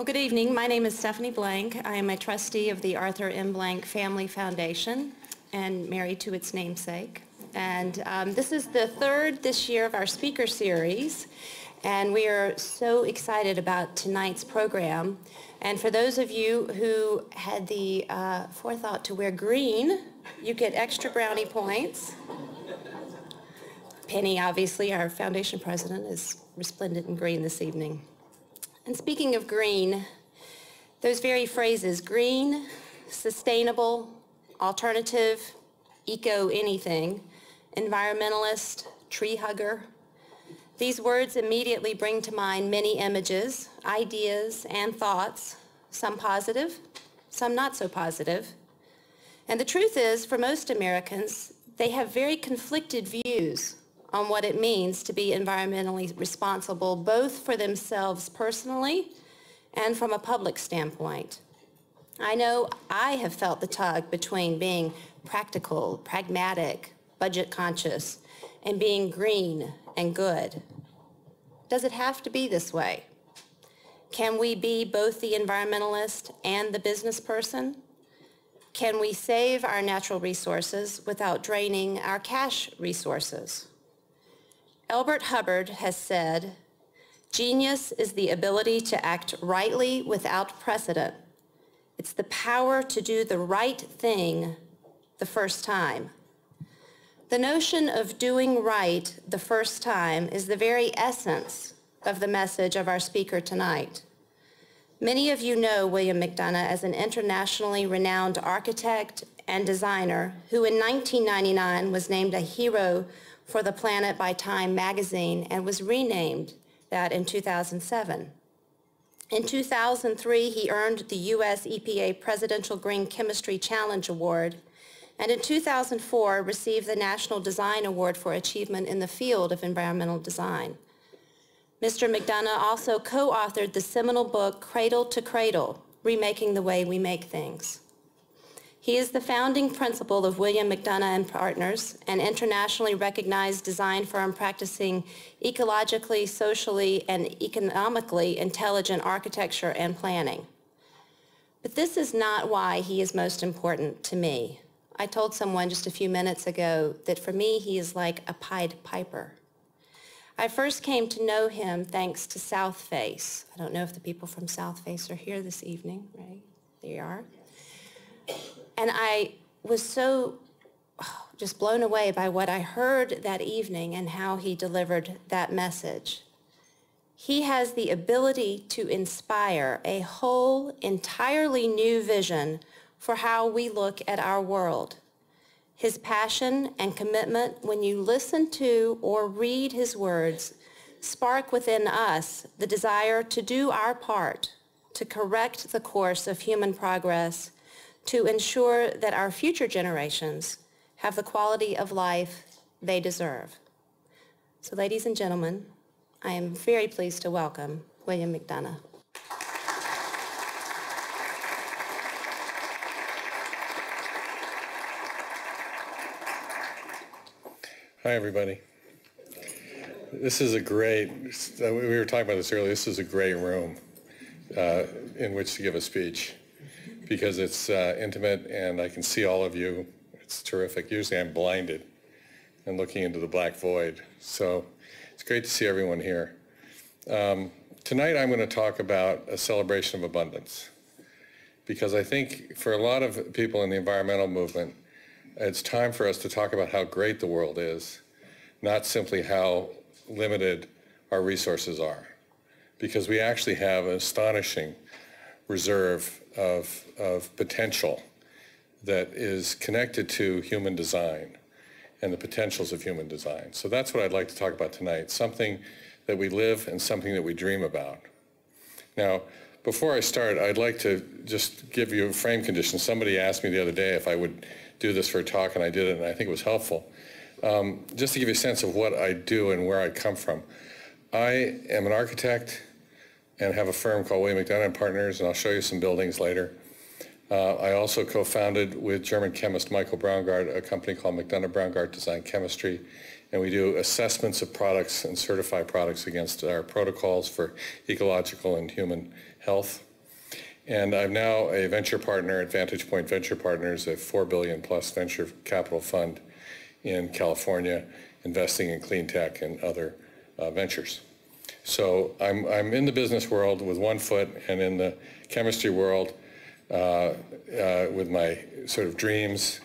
Well, good evening. My name is Stephanie Blank. I am a trustee of the Arthur M. Blank Family Foundation and married to its namesake. And this is the third this year of our speaker series, and we are so excited about tonight's program. And for those of you who had the forethought to wear green, you get extra brownie points. Penny, obviously, our foundation president, is resplendent in green this evening. And speaking of green, those very phrases, green, sustainable, alternative, eco-anything, environmentalist, tree-hugger, these words immediately bring to mind many images, ideas, and thoughts, some positive, some not so positive. And the truth is, for most Americans, they have very conflicted views on what it means to be environmentally responsible, both for themselves personally and from a public standpoint. I know I have felt the tug between being practical, pragmatic, budget conscious, and being green and good. Does it have to be this way? Can we be both the environmentalist and the business person? Can we save our natural resources without draining our cash resources? Elbert Hubbard has said, "Genius is the ability to act rightly without precedent. It's the power to do the right thing the first time." The notion of doing right the first time is the very essence of the message of our speaker tonight. Many of you know William McDonough as an internationally renowned architect and designer who in 1999 was named a hero for the planet by Time magazine and was renamed that in 2007. In 2003, he earned the U.S. EPA Presidential Green Chemistry Challenge Award, and in 2004 received the National Design Award for achievement in the field of environmental design. Mr. McDonough also co-authored the seminal book Cradle to Cradle, Remaking the Way We Make Things. He is the founding principal of William McDonough and Partners, an internationally recognized design firm practicing ecologically, socially, and economically intelligent architecture and planning. But this is not why he is most important to me. I told someone just a few minutes ago that for me he is like a Pied Piper. I first came to know him thanks to Southface. I don't know if the people from Southface are here this evening, right? They are. And I was so just blown away by what I heard that evening and how he delivered that message. He has the ability to inspire a whole, entirely new vision for how we look at our world. His passion and commitment, when you listen to or read his words, spark within us the desire to do our part, to correct the course of human progress, to ensure that our future generations have the quality of life they deserve. So ladies and gentlemen, I am very pleased to welcome William McDonough. Hi everybody. This is a great, we were talking about this earlier, this is a great room in which to give a speech, because it's intimate and I can see all of you. It's terrific. Usually I'm blinded and looking into the black void. So it's great to see everyone here. Tonight I'm going to talk about a celebration of abundance, because I think for a lot of people in the environmental movement, it's time for us to talk about how great the world is, not simply how limited our resources are, because we actually have an astonishing reserve of potential that is connected to human design and the potentials of human design. So that's what I'd like to talk about tonight, something that we live and something that we dream about. Now, before I start, I'd like to just give you a frame condition. Somebody asked me the other day if I would do this for a talk, and I did it, and I think it was helpful. Just to give you a sense of what I do and where I come from. I am an architect and have a firm called William McDonough and Partners, and I'll show you some buildings later. I also co-founded with German chemist Michael Braungart a company called McDonough Braungart Design Chemistry, and we do assessments of products and certify products against our protocols for ecological and human health. And I'm now a venture partner at Vantage Point Venture Partners, a $4 billion plus venture capital fund in California, investing in clean tech and other ventures. So I'm in the business world with one foot and in the chemistry world with my sort of dreams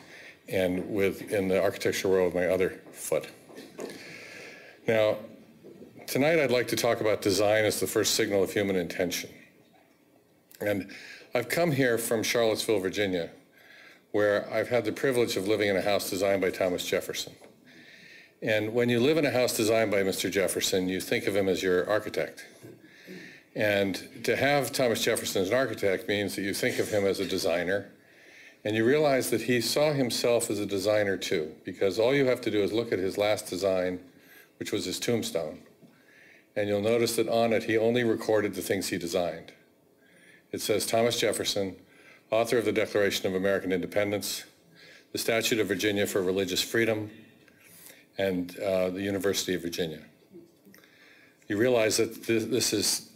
and in the architecture world with my other foot. Now, tonight I'd like to talk about design as the first signal of human intention. And I've come here from Charlottesville, Virginia, where I've had the privilege of living in a house designed by Thomas Jefferson. And when you live in a house designed by Mr. Jefferson, you think of him as your architect. And to have Thomas Jefferson as an architect means that you think of him as a designer, and you realize that he saw himself as a designer too, because all you have to do is look at his last design, which was his tombstone, and you'll notice that on it he only recorded the things he designed. It says Thomas Jefferson, author of the Declaration of American Independence, the Statute of Virginia for Religious Freedom, and the University of Virginia. You realize that this is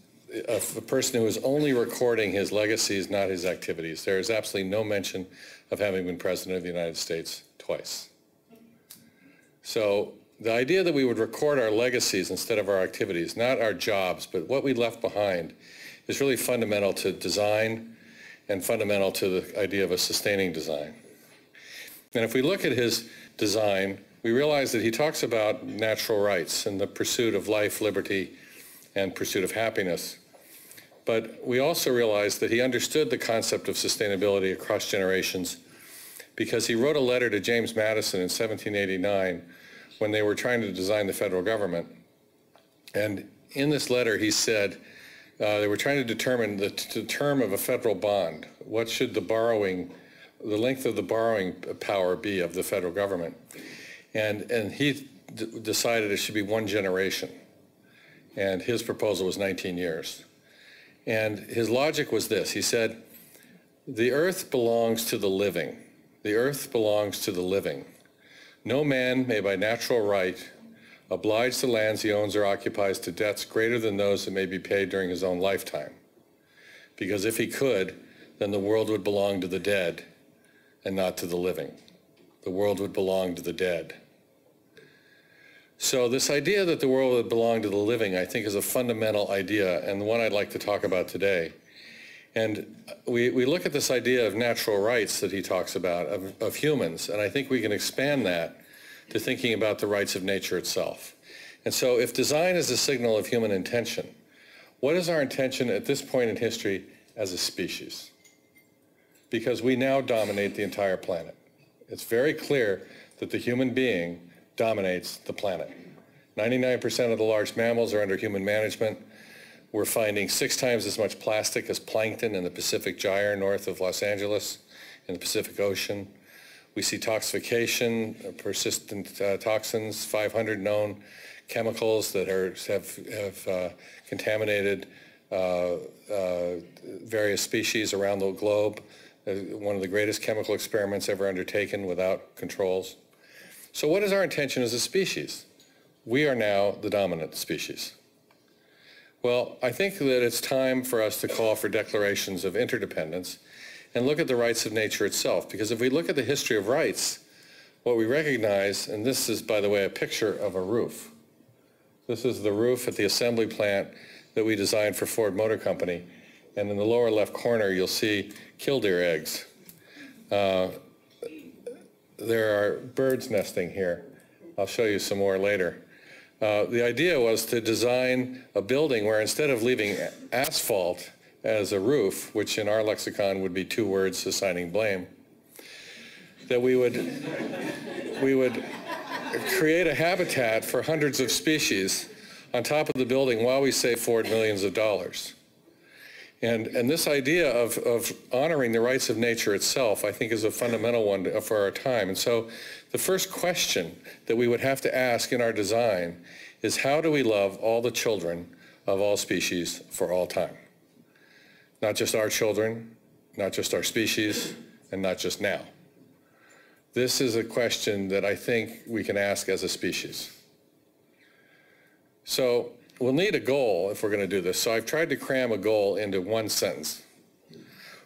a person who is only recording his legacies, not his activities. There is absolutely no mention of having been President of the United States twice. So the idea that we would record our legacies instead of our activities, not our jobs, but what we left behind, is really fundamental to design and fundamental to the idea of a sustaining design. And if we look at his design, we realize that he talks about natural rights and the pursuit of life, liberty, and pursuit of happiness. But we also realize that he understood the concept of sustainability across generations, because he wrote a letter to James Madison in 1789 when they were trying to design the federal government. And in this letter he said they were trying to determine the term of a federal bond. What should the length of the borrowing power be of the federal government? And he decided it should be one generation. And his proposal was 19 years. And his logic was this. He said, the earth belongs to the living. The earth belongs to the living. No man may by natural right oblige the lands he owns or occupies to debts greater than those that may be paid during his own lifetime. Because if he could, then the world would belong to the dead and not to the living. The world would belong to the dead. So this idea that the world would belong to the living, I think, is a fundamental idea, and the one I'd like to talk about today. And we look at this idea of natural rights that he talks about, of humans, and I think we can expand that to thinking about the rights of nature itself. And so if design is a signal of human intention, what is our intention at this point in history as a species? Because we now dominate the entire planet. It's very clear that the human being dominates the planet. 99% of the large mammals are under human management. We're finding 6 times as much plastic as plankton in the Pacific Gyre north of Los Angeles in the Pacific Ocean. We see toxification, persistent toxins, 500 known chemicals that have contaminated various species around the globe. One of the greatest chemical experiments ever undertaken without controls. So what is our intention as a species? We are now the dominant species. Well, I think that it's time for us to call for declarations of interdependence and look at the rights of nature itself, because if we look at the history of rights, what we recognize, and this is, by the way, a picture of a roof. This is the roof at the assembly plant that we designed for Ford Motor Company. And in the lower left corner, you'll see killdeer eggs. There are birds nesting here. I'll show you some more later. The idea was to design a building where instead of leaving asphalt as a roof, which in our lexicon would be 2 words assigning blame, that we would create a habitat for hundreds of species on top of the building while we save Ford millions of dollars. And this idea of honoring the rights of nature itself, I think, is a fundamental one for our time. And so the first question that we would have to ask in our design is, how do we love all the children of all species for all time? Not just our children, not just our species, and not just now. This is a question that I think we can ask as a species. So we'll need a goal if we're going to do this. So I've tried to cram a goal into one sentence.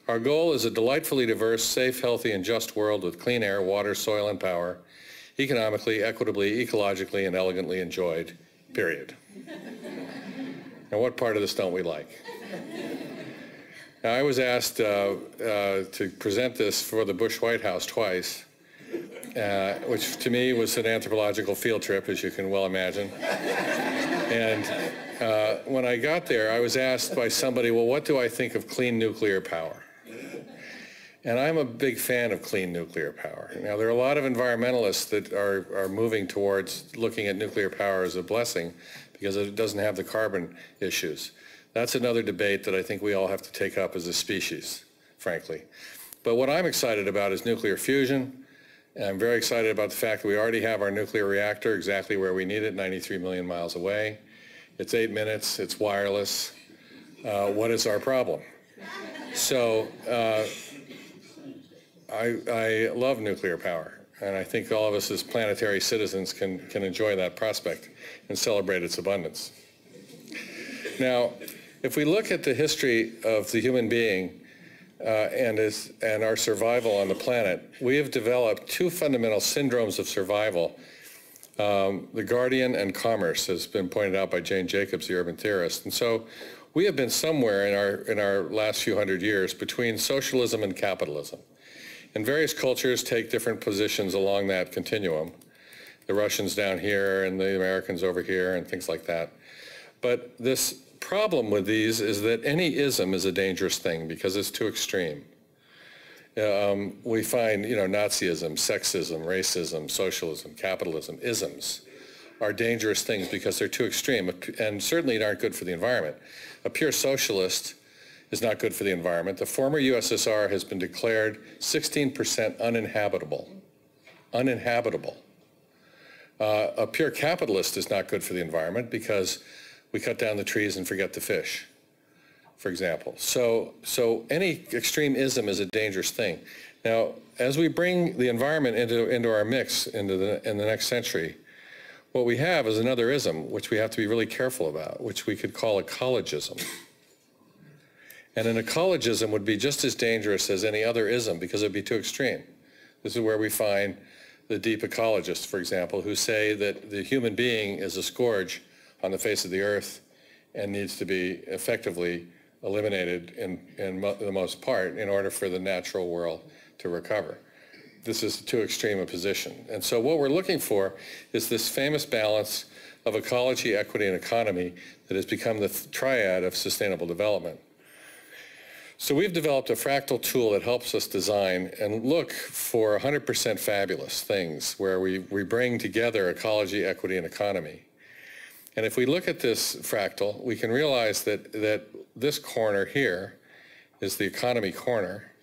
Our goal is a delightfully diverse, safe, healthy, and just world with clean air, water, soil, and power, economically, equitably, ecologically, and elegantly enjoyed, period. Now, what part of this don't we like? Now, I was asked to present this for the Bush White House twice, which to me was an anthropological field trip, as you can well imagine. And when I got there, I was asked by somebody, well, what do I think of clean nuclear power? And I'm a big fan of clean nuclear power. Now, there are a lot of environmentalists that are moving towards looking at nuclear power as a blessing because it doesn't have the carbon issues. That's another debate that I think we all have to take up as a species, frankly. But what I'm excited about is nuclear fusion. And I'm very excited about the fact that we already have our nuclear reactor exactly where we need it, 93 million miles away. It's 8 minutes, it's wireless. What is our problem? So I love nuclear power, and I think all of us as planetary citizens can enjoy that prospect and celebrate its abundance. Now, if we look at the history of the human being and our survival on the planet, we have developed two fundamental syndromes of survival. The Guardian and Commerce has been pointed out by Jane Jacobs, the urban theorist. And so we have been somewhere in our last few hundred years between socialism and capitalism. And various cultures take different positions along that continuum. The Russians down here and the Americans over here and things like that. But this problem with these is that any ism is a dangerous thing because it's too extreme. We find, you know, Nazism, sexism, racism, socialism, capitalism, isms are dangerous things because they're too extreme and certainly aren't good for the environment. A pure socialist is not good for the environment. The former USSR has been declared 16% uninhabitable. Uninhabitable. A pure capitalist is not good for the environment because we cut down the trees and forget the fish, for example. So any extremism is a dangerous thing. Now, as we bring the environment into our mix in the next century, what we have is another ism, which we have to be really careful about, which we could call ecologism. And an ecologism would be just as dangerous as any other ism because it would be too extreme. This is where we find the deep ecologists, for example, who say that the human being is a scourge on the face of the earth and needs to be effectively eliminated in the most part in order for the natural world to recover. This is too extreme a position. And so what we're looking for is this famous balance of ecology, equity, and economy that has become the triad of sustainable development. So we've developed a fractal tool that helps us design and look for 100% fabulous things where we bring together ecology, equity, and economy. And if we look at this fractal, we can realize that this corner here is the economy corner,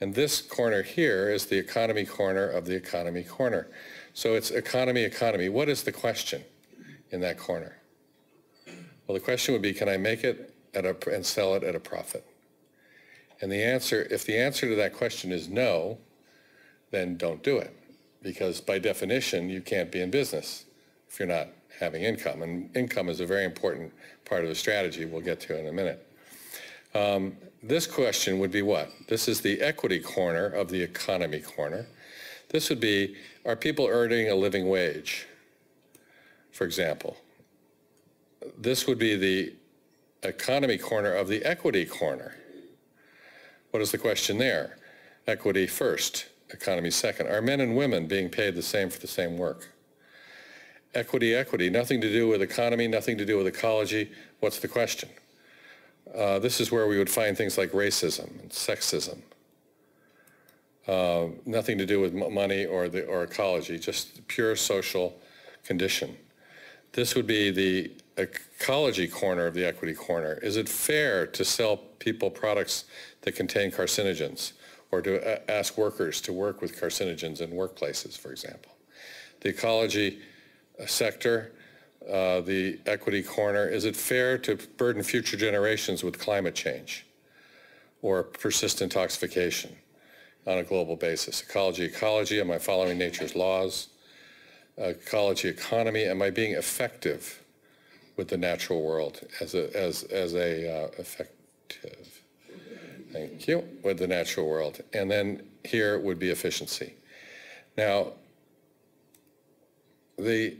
and this corner here is the economy corner of the economy corner. So it's economy, economy. What is the question in that corner? Well, the question would be, can I make it and sell it at a profit? And the answer, if the answer to that question is no, then don't do it, because by definition, you can't be in business if you're not having income, and income is a very important part of the strategy we'll get to in a minute. This question would be what? This is the equity corner of the economy corner. This would be, are people earning a living wage, for example? This would be the economy corner of the equity corner. What is the question there? Equity first, economy second. Are men and women being paid the same for the same work? Equity, equity, nothing to do with economy, nothing to do with ecology. What's the question? This is where we would find things like racism and sexism. Nothing to do with money or ecology, just pure social condition. This would be the ecology corner of the equity corner. Is it fair to sell people products that contain carcinogens or to ask workers to work with carcinogens in workplaces, for example? The ecology sector, the equity corner, is it fair to burden future generations with climate change or persistent toxification on a global basis? Ecology, ecology, am I following nature's laws? Ecology, economy, am I being effective with the natural world as effective? Thank you. With the natural world. And then here would be efficiency. Now, the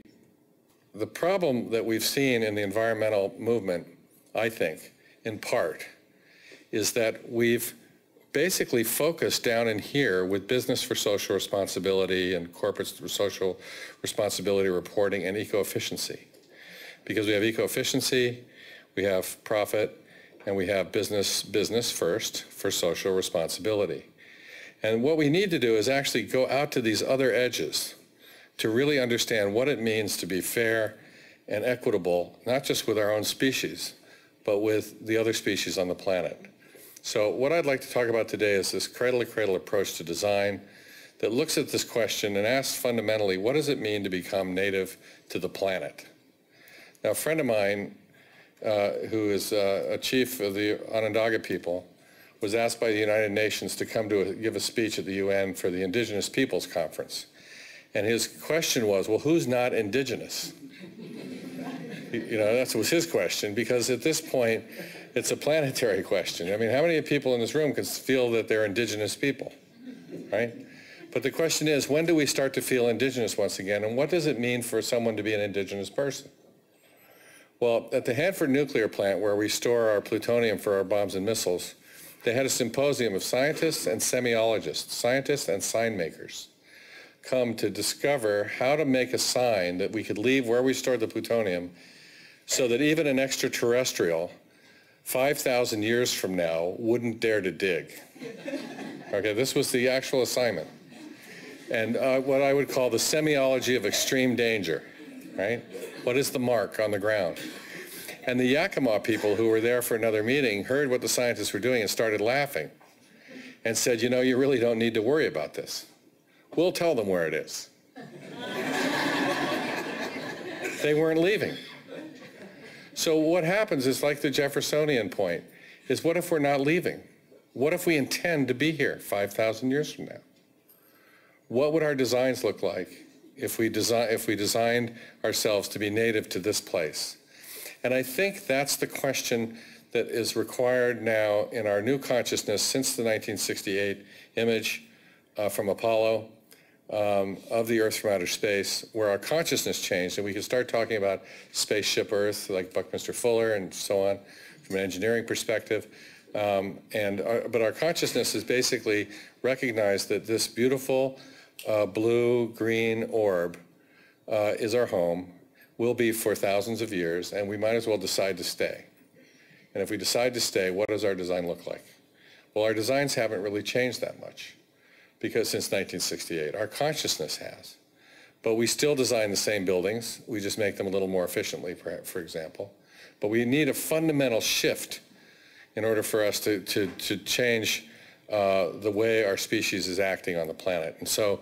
problem that we've seen in the environmental movement, I think, in part, is that we've basically focused down in here with business for social responsibility and corporate social responsibility reporting and eco-efficiency. Because we have eco-efficiency, we have profit, and we have business first for social responsibility. And what we need to do is actually go out to these other edges to really understand what it means to be fair and equitable, not just with our own species, but with the other species on the planet. So what I'd like to talk about today is this cradle-to-cradle approach to design that looks at this question and asks fundamentally, what does it mean to become native to the planet? Now, a friend of mine who is a chief of the Onondaga people, was asked by the United Nations to come to give a speech at the UN for the Indigenous Peoples Conference. And his question was, well, who's not indigenous? You know, that was his question, because at this point, it's a planetary question. I mean, how many people in this room can feel that they're indigenous people, right? But the question is, when do we start to feel indigenous once again, and what does it mean for someone to be an indigenous person? Well, at the Hanford nuclear plant, where we store our plutonium for our bombs and missiles, they had a symposium of scientists and semiologists, scientists and sign makers, come to discover how to make a sign that we could leave where we stored the plutonium so that even an extraterrestrial 5,000 years from now wouldn't dare to dig. Okay, this was the actual assignment. And what I would call the semiology of extreme danger, right? What is the mark on the ground? And the Yakama people, who were there for another meeting, heard what the scientists were doing and started laughing and said, you know, you really don't need to worry about this. We'll tell them where it is. They weren't leaving. So what happens is, like the Jeffersonian point, is what if we're not leaving? What if we intend to be here 5,000 years from now? What would our designs look like if we designed ourselves to be native to this place? And I think that's the question that is required now in our new consciousness since the 1968 image from Apollo of the Earth from outer space, where our consciousness changed and we can start talking about spaceship Earth, like Buckminster Fuller and so on, from an engineering perspective. But our consciousness has basically recognized that this beautiful blue-green orb is our home, will be for thousands of years, and we might as well decide to stay. And if we decide to stay, what does our design look like? Well, our designs haven't really changed that much, because since 1968, our consciousness has. But we still design the same buildings. We just make them a little more efficiently, for example. But we need a fundamental shift in order for us to change the way our species is acting on the planet. And so,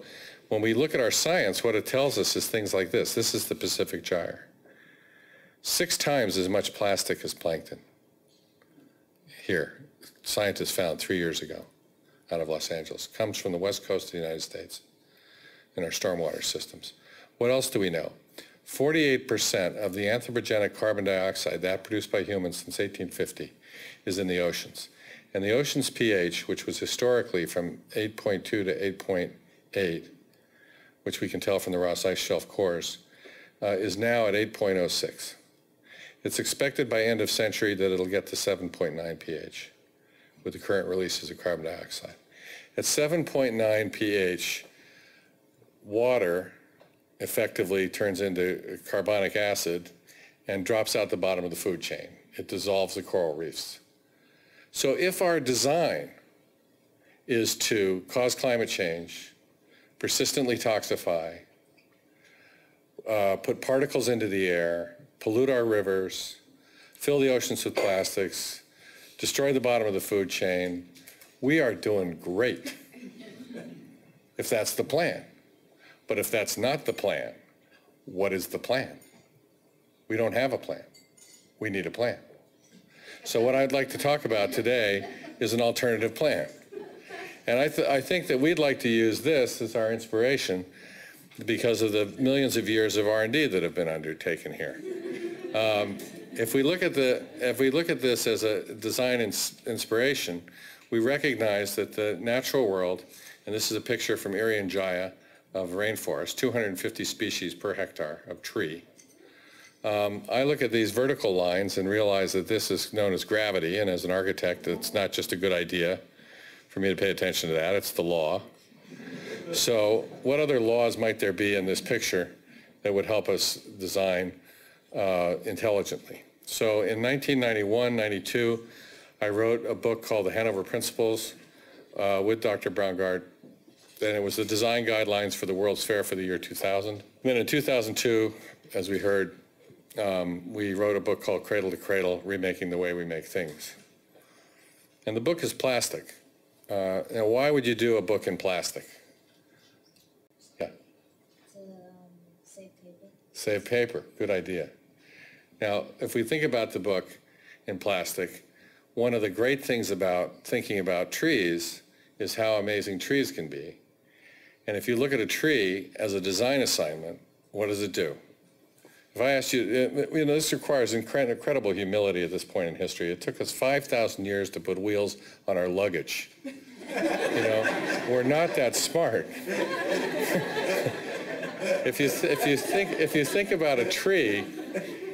when we look at our science, what it tells us is things like this. This is the Pacific gyre. 6 times as much plastic as plankton. Here, scientists found 3 years ago out of Los Angeles. Comes from the west coast of the United States in our stormwater systems. What else do we know? 48% of the anthropogenic carbon dioxide that produced by humans since 1850 is in the oceans. And the ocean's pH, which was historically from 8.2 to 8.8, which we can tell from the Ross Ice Shelf cores, is now at 8.06. It's expected by end of century that it'll get to 7.9 pH with the current releases of carbon dioxide. At 7.9 pH, water effectively turns into carbonic acid and drops out the bottom of the food chain. It dissolves the coral reefs. So if our design is to cause climate change, persistently toxify, put particles into the air, pollute our rivers, fill the oceans with plastics, destroy the bottom of the food chain, we are doing great if that's the plan. But if that's not the plan, what is the plan? We don't have a plan. We need a plan. So what I'd like to talk about today is an alternative plan. And I think that we'd like to use this as our inspiration because of the millions of years of R&D that have been undertaken here. If we look at this as a design inspiration, we recognize that the natural world, and this is a picture from Irian Jaya of rainforest, 250 species per hectare of tree. I look at these vertical lines and realize that this is known as gravity, and as an architect, it's not just a good idea for me to pay attention to that, it's the law. So what other laws might there be in this picture that would help us design intelligently? So in 1991, 92, I wrote a book called The Hanover Principles with Dr. Braungart, and it was the design guidelines for the World's Fair for the year 2000. And then in 2002, as we heard, we wrote a book called Cradle to Cradle, Remaking the Way We Make Things. And the book is plastic. Now, why would you do a book in plastic? Yeah. To save paper. Save paper, good idea. Now, if we think about the book in plastic, one of the great things about thinking about trees is how amazing trees can be. And if you look at a tree as a design assignment, what does it do? If I asked you, you know, this requires incredible humility at this point in history. It took us 5,000 years to put wheels on our luggage. You know, we're not that smart. If you think about a tree,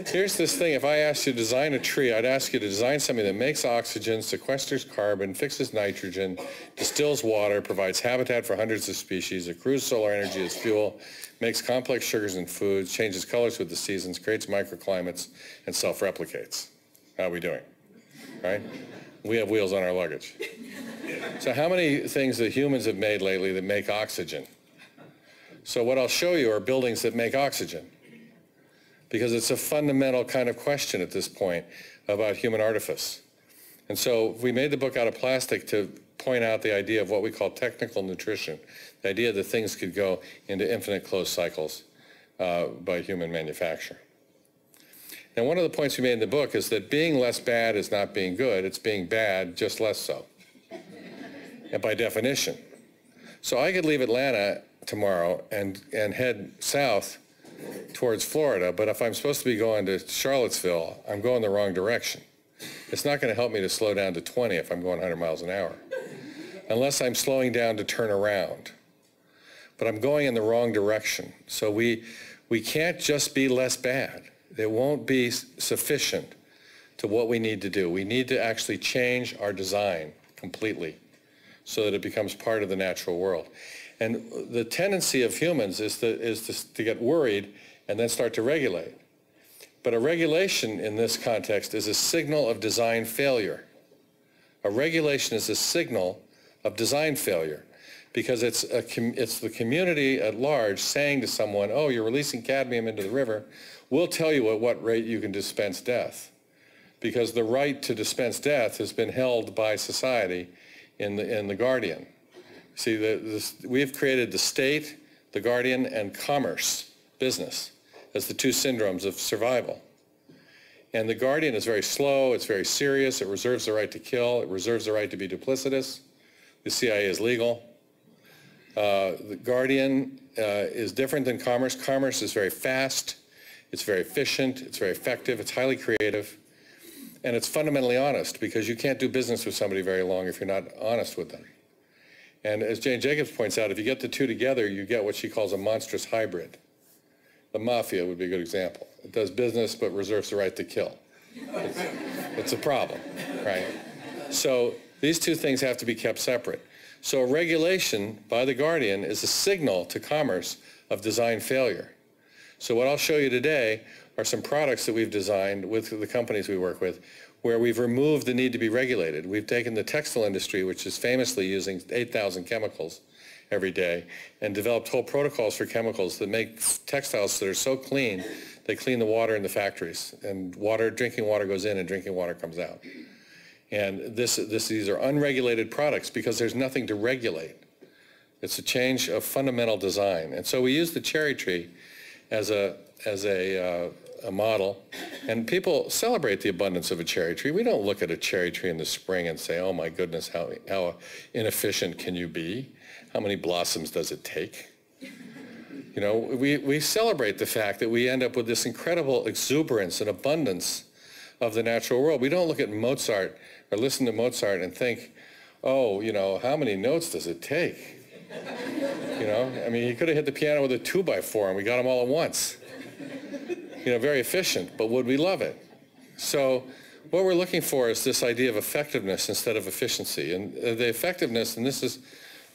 here's this thing, if I asked you to design a tree, I'd ask you to design something that makes oxygen, sequesters carbon, fixes nitrogen, distills water, provides habitat for hundreds of species, accrues solar energy as fuel, makes complex sugars and foods, changes colors with the seasons, creates microclimates, and self-replicates. How are we doing? Right? We have wheels on our luggage. So how many things that humans have made lately that make oxygen? So what I'll show you are buildings that make oxygen, because it's a fundamental kind of question at this point about human artifice. And so we made the book out of plastic to point out the idea of what we call technical nutrition, the idea that things could go into infinite closed cycles by human manufacture. Now, one of the points we made in the book is that being less bad is not being good, it's being bad, just less so, and by definition. So I could leave Atlanta tomorrow and head south towards Florida, but if I'm supposed to be going to Charlottesville, I'm going the wrong direction. It's not going to help me to slow down to 20 if I'm going 100 miles an hour, unless I'm slowing down to turn around. But I'm going in the wrong direction. So we can't just be less bad. It won't be sufficient to what we need to do. We need to actually change our design completely so that it becomes part of the natural world. And the tendency of humans is to get worried and then start to regulate. But a regulation in this context is a signal of design failure. A regulation is a signal of design failure because it's the community at large saying to someone, oh, you're releasing cadmium into the river, we'll tell you at what rate you can dispense death, because the right to dispense death has been held by society in the Guardian. See, we've created the state, the Guardian, and commerce, business, as the two syndromes of survival. And the Guardian is very slow, it's very serious, it reserves the right to kill, it reserves the right to be duplicitous. The CIA is legal. The Guardian is different than commerce. Commerce is very fast, it's very efficient, it's very effective, it's highly creative, and it's fundamentally honest, because you can't do business with somebody very long if you're not honest with them. And as Jane Jacobs points out, if you get the two together, you get what she calls a monstrous hybrid. The mafia would be a good example. It does business, but reserves the right to kill. It's a problem, right? So these two things have to be kept separate. So a regulation by the Guardian is a signal to commerce of design failure. So what I'll show you today are some products that we've designed with the companies we work with, where we've removed the need to be regulated. We've taken the textile industry, which is famously using 8,000 chemicals every day, and developed whole protocols for chemicals that make textiles that are so clean, they clean the water in the factories. And water, drinking water goes in and drinking water comes out. And these are unregulated products because there's nothing to regulate. It's a change of fundamental design. And so we use the cherry tree as a model, and people celebrate the abundance of a cherry tree. We don't look at a cherry tree in the spring and say, oh my goodness, how inefficient can you be? How many blossoms does it take? You know, we celebrate the fact that we end up with this incredible exuberance and abundance of the natural world. We don't look at Mozart or listen to Mozart and think, oh, you know, how many notes does it take? You know, I mean, he could have hit the piano with a 2x4 and we got them all at once. You know, very efficient, but would we love it? So what we're looking for is this idea of effectiveness instead of efficiency. And the effectiveness, and this is,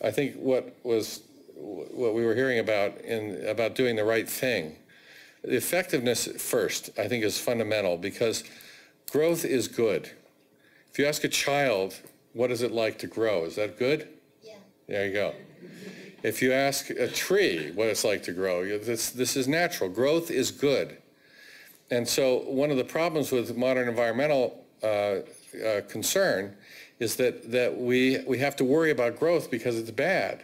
I think, what we were hearing about in about doing the right thing. The effectiveness first, I think, is fundamental, because growth is good. If you ask a child, what is it like to grow? Is that good? Yeah. There you go. If you ask a tree what it's like to grow, this is natural. Growth is good. And so one of the problems with modern environmental concern is that we have to worry about growth because it's bad.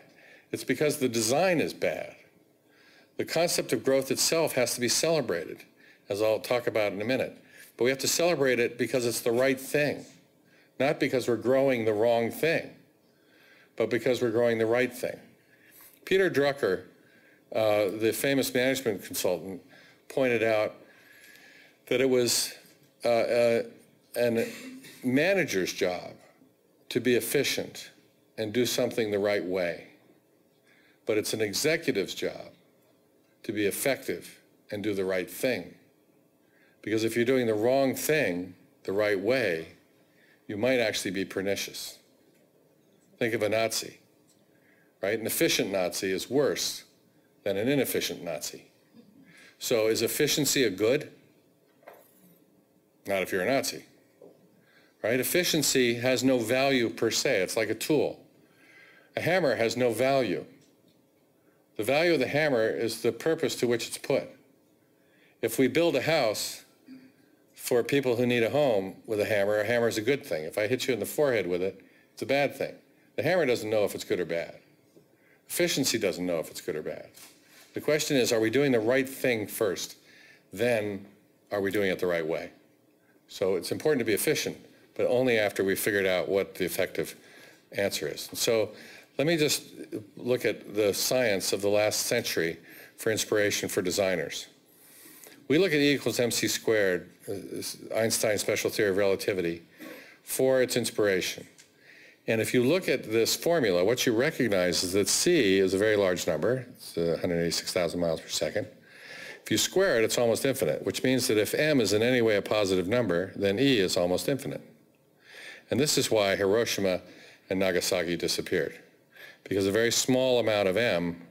It's because the design is bad. The concept of growth itself has to be celebrated, as I'll talk about in a minute. But we have to celebrate it because it's the right thing, not because we're growing the wrong thing, but because we're growing the right thing. Peter Drucker, the famous management consultant, pointed out that it was a manager's job to be efficient and do something the right way. But it's an executive's job to be effective and do the right thing. Because if you're doing the wrong thing the right way, you might actually be pernicious. Think of a Nazi, right? An efficient Nazi is worse than an inefficient Nazi. So is efficiency a good? Not if you're a Nazi, right? Efficiency has no value per se. It's like a tool. A hammer has no value. The value of the hammer is the purpose to which it's put. If we build a house for people who need a home with a hammer is a good thing. If I hit you in the forehead with it, it's a bad thing. The hammer doesn't know if it's good or bad. Efficiency doesn't know if it's good or bad. The question is, are we doing the right thing first? Then are we doing it the right way? So it's important to be efficient, but only after we've figured out what the effective answer is. And so let me just look at the science of the last century for inspiration for designers. We look at E equals MC squared, Einstein's special theory of relativity, for its inspiration. And if you look at this formula, what you recognize is that C is a very large number. It's 186,000 miles per second. If you square it, it's almost infinite, which means that if M is in any way a positive number, then E is almost infinite. And this is why Hiroshima and Nagasaki disappeared, because a very small amount of M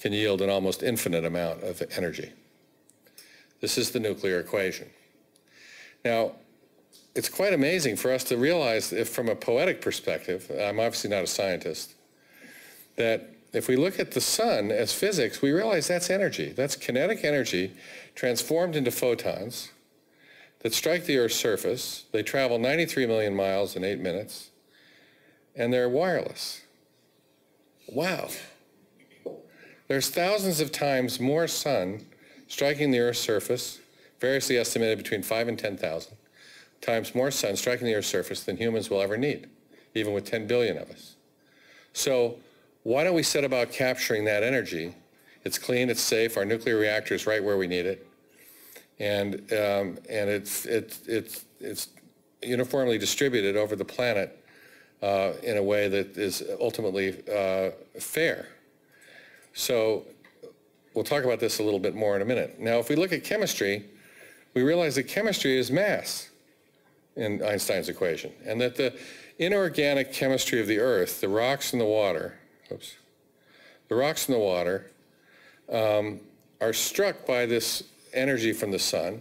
can yield an almost infinite amount of energy. This is the nuclear equation. Now, it's quite amazing for us to realize, if from a poetic perspective, I'm obviously not a scientist, that if we look at the sun as physics, we realize that's energy. That's kinetic energy transformed into photons that strike the Earth's surface. They travel 93 million miles in 8 minutes, and they're wireless. Wow. There's thousands of times more sun striking the Earth's surface, variously estimated between 5 and 10,000 times more sun striking the Earth's surface than humans will ever need, even with 10 billion of us. So why don't we set about capturing that energy? It's clean, it's safe, our nuclear reactor is right where we need it, and it's uniformly distributed over the planet in a way that is ultimately fair. So we'll talk about this a little bit more in a minute. Now, if we look at chemistry, we realize that chemistry is mass in Einstein's equation, and that the inorganic chemistry of the Earth, the rocks and the water, the rocks in the water are struck by this energy from the sun,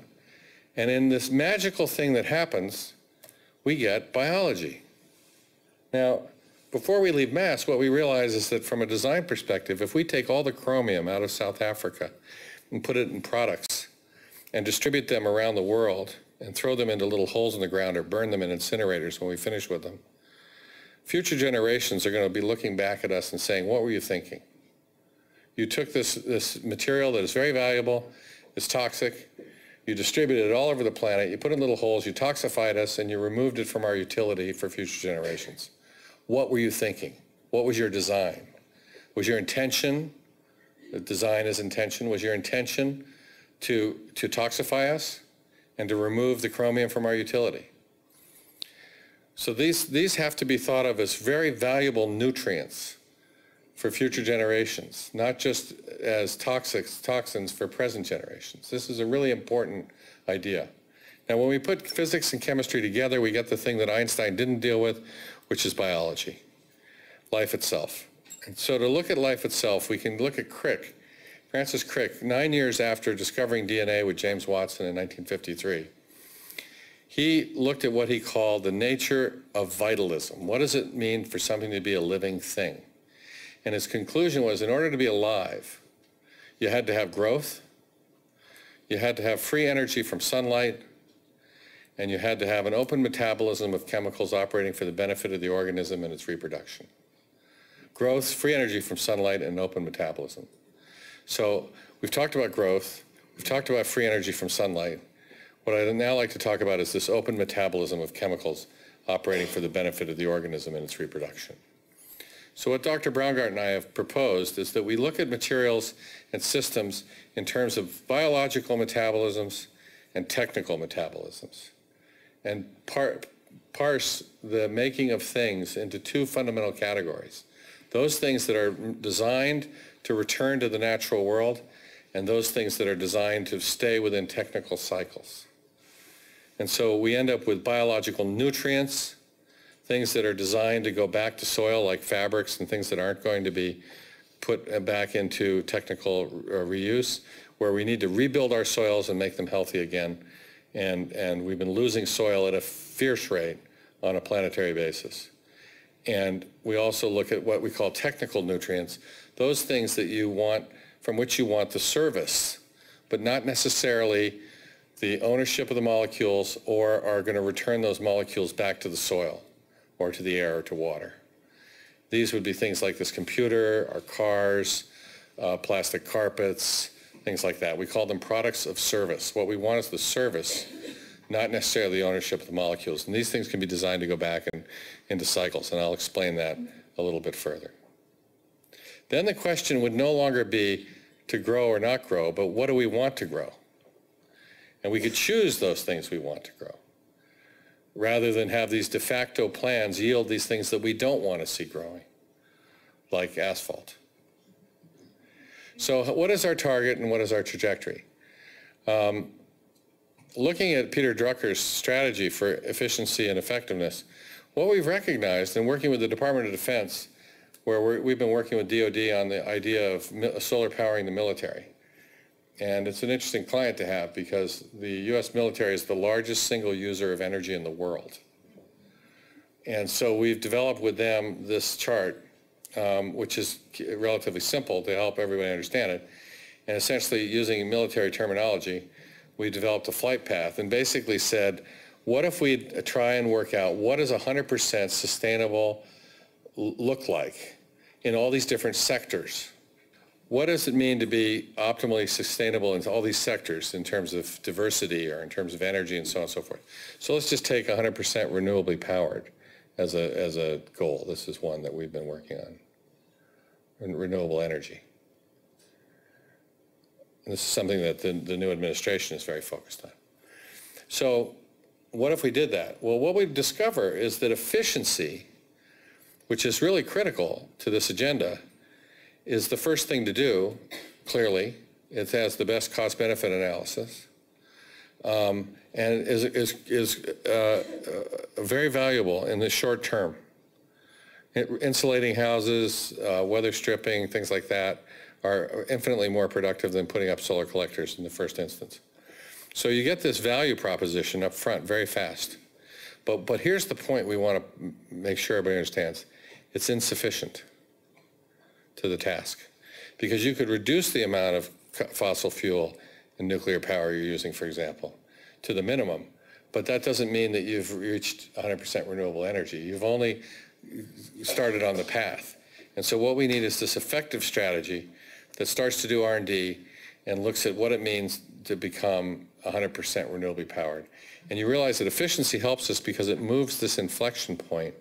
and in this magical thing that happens, we get biology. Now, before we leave mass, what we realize is that from a design perspective, if we take all the chromium out of South Africa and put it in products and distribute them around the world and throw them into little holes in the ground or burn them in incinerators when we finish with them, future generations are going to be looking back at us and saying, what were you thinking? You took this material that is very valuable, it's toxic, you distributed it all over the planet, you put in little holes, you toxified us, and you removed it from our utility for future generations. What were you thinking? What was your design? Was your intention, the design is intention, was your intention to toxify us and to remove the chromium from our utility? So these have to be thought of as very valuable nutrients for future generations, not just as toxins for present generations. This is a really important idea. Now, when we put physics and chemistry together, we get the thing that Einstein didn't deal with, which is biology, life itself. And so to look at life itself, we can look at Crick, Francis Crick, 9 years after discovering DNA with James Watson in 1953. He looked at what he called the nature of vitalism. What does it mean for something to be a living thing? And his conclusion was, in order to be alive, you had to have growth, you had to have free energy from sunlight, and you had to have an open metabolism of chemicals operating for the benefit of the organism and its reproduction. Growth, free energy from sunlight, and open metabolism. So we've talked about growth, we've talked about free energy from sunlight. What I'd now like to talk about is this open metabolism of chemicals operating for the benefit of the organism and its reproduction. So what Dr. Braungart and I have proposed is that we look at materials and systems in terms of biological metabolisms and technical metabolisms, and parse the making of things into two fundamental categories. Those things that are designed to return to the natural world, and those things that are designed to stay within technical cycles. And so we end up with biological nutrients, things that are designed to go back to soil like fabrics and things that aren't going to be put back into technical reuse, where we need to rebuild our soils and make them healthy again. And we've been losing soil at a fierce rate on a planetary basis. And we also look at what we call technical nutrients, those things that you want, from which you want the service, but not necessarily the ownership of the molecules, or are going to return those molecules back to the soil or to the air or to water. These would be things like this computer, our cars, plastic carpets, things like that. We call them products of service. What we want is the service, not necessarily the ownership of the molecules. And these things can be designed to go back into cycles, and I'll explain that a little bit further. Then the question would no longer be to grow or not grow, but what do we want to grow? And we could choose those things we want to grow, rather than have these de facto plans yield these things that we don't want to see growing, like asphalt. So what is our target and what is our trajectory? Looking at Peter Drucker's strategy for efficiency and effectiveness, what we've recognized in working with the Department of Defense, where we've been working with DOD on the idea of solar powering the military. And it's an interesting client to have, because the U.S. military is the largest single user of energy in the world. And so we've developed with them this chart, which is relatively simple to help everybody understand it. And essentially, using military terminology, we developed a flight path and basically said, what if we try and work out what does 100% sustainable look like in all these different sectors? What does it mean to be optimally sustainable in all these sectors in terms of diversity or in terms of energy and so on and so forth? So let's just take 100% renewably powered as a goal. This is one that we've been working on. Renewable energy. And this is something that the new administration is very focused on. So what if we did that? Well, what we discover is that efficiency, which is really critical to this agenda, is the first thing to do, clearly. It has the best cost-benefit analysis, and is very valuable in the short term. Insulating houses, weather stripping, things like that are infinitely more productive than putting up solar collectors in the first instance. So you get this value proposition up front very fast. But here's the point we want to make sure everybody understands. It's insufficient to the task, because you could reduce the amount of fossil fuel and nuclear power you're using, for example, to the minimum, but that doesn't mean that you've reached 100% renewable energy. You've only started on the path. And so what we need is this effective strategy that starts to do R&D and looks at what it means to become 100% renewably powered. And you realize that efficiency helps us because it moves this inflection point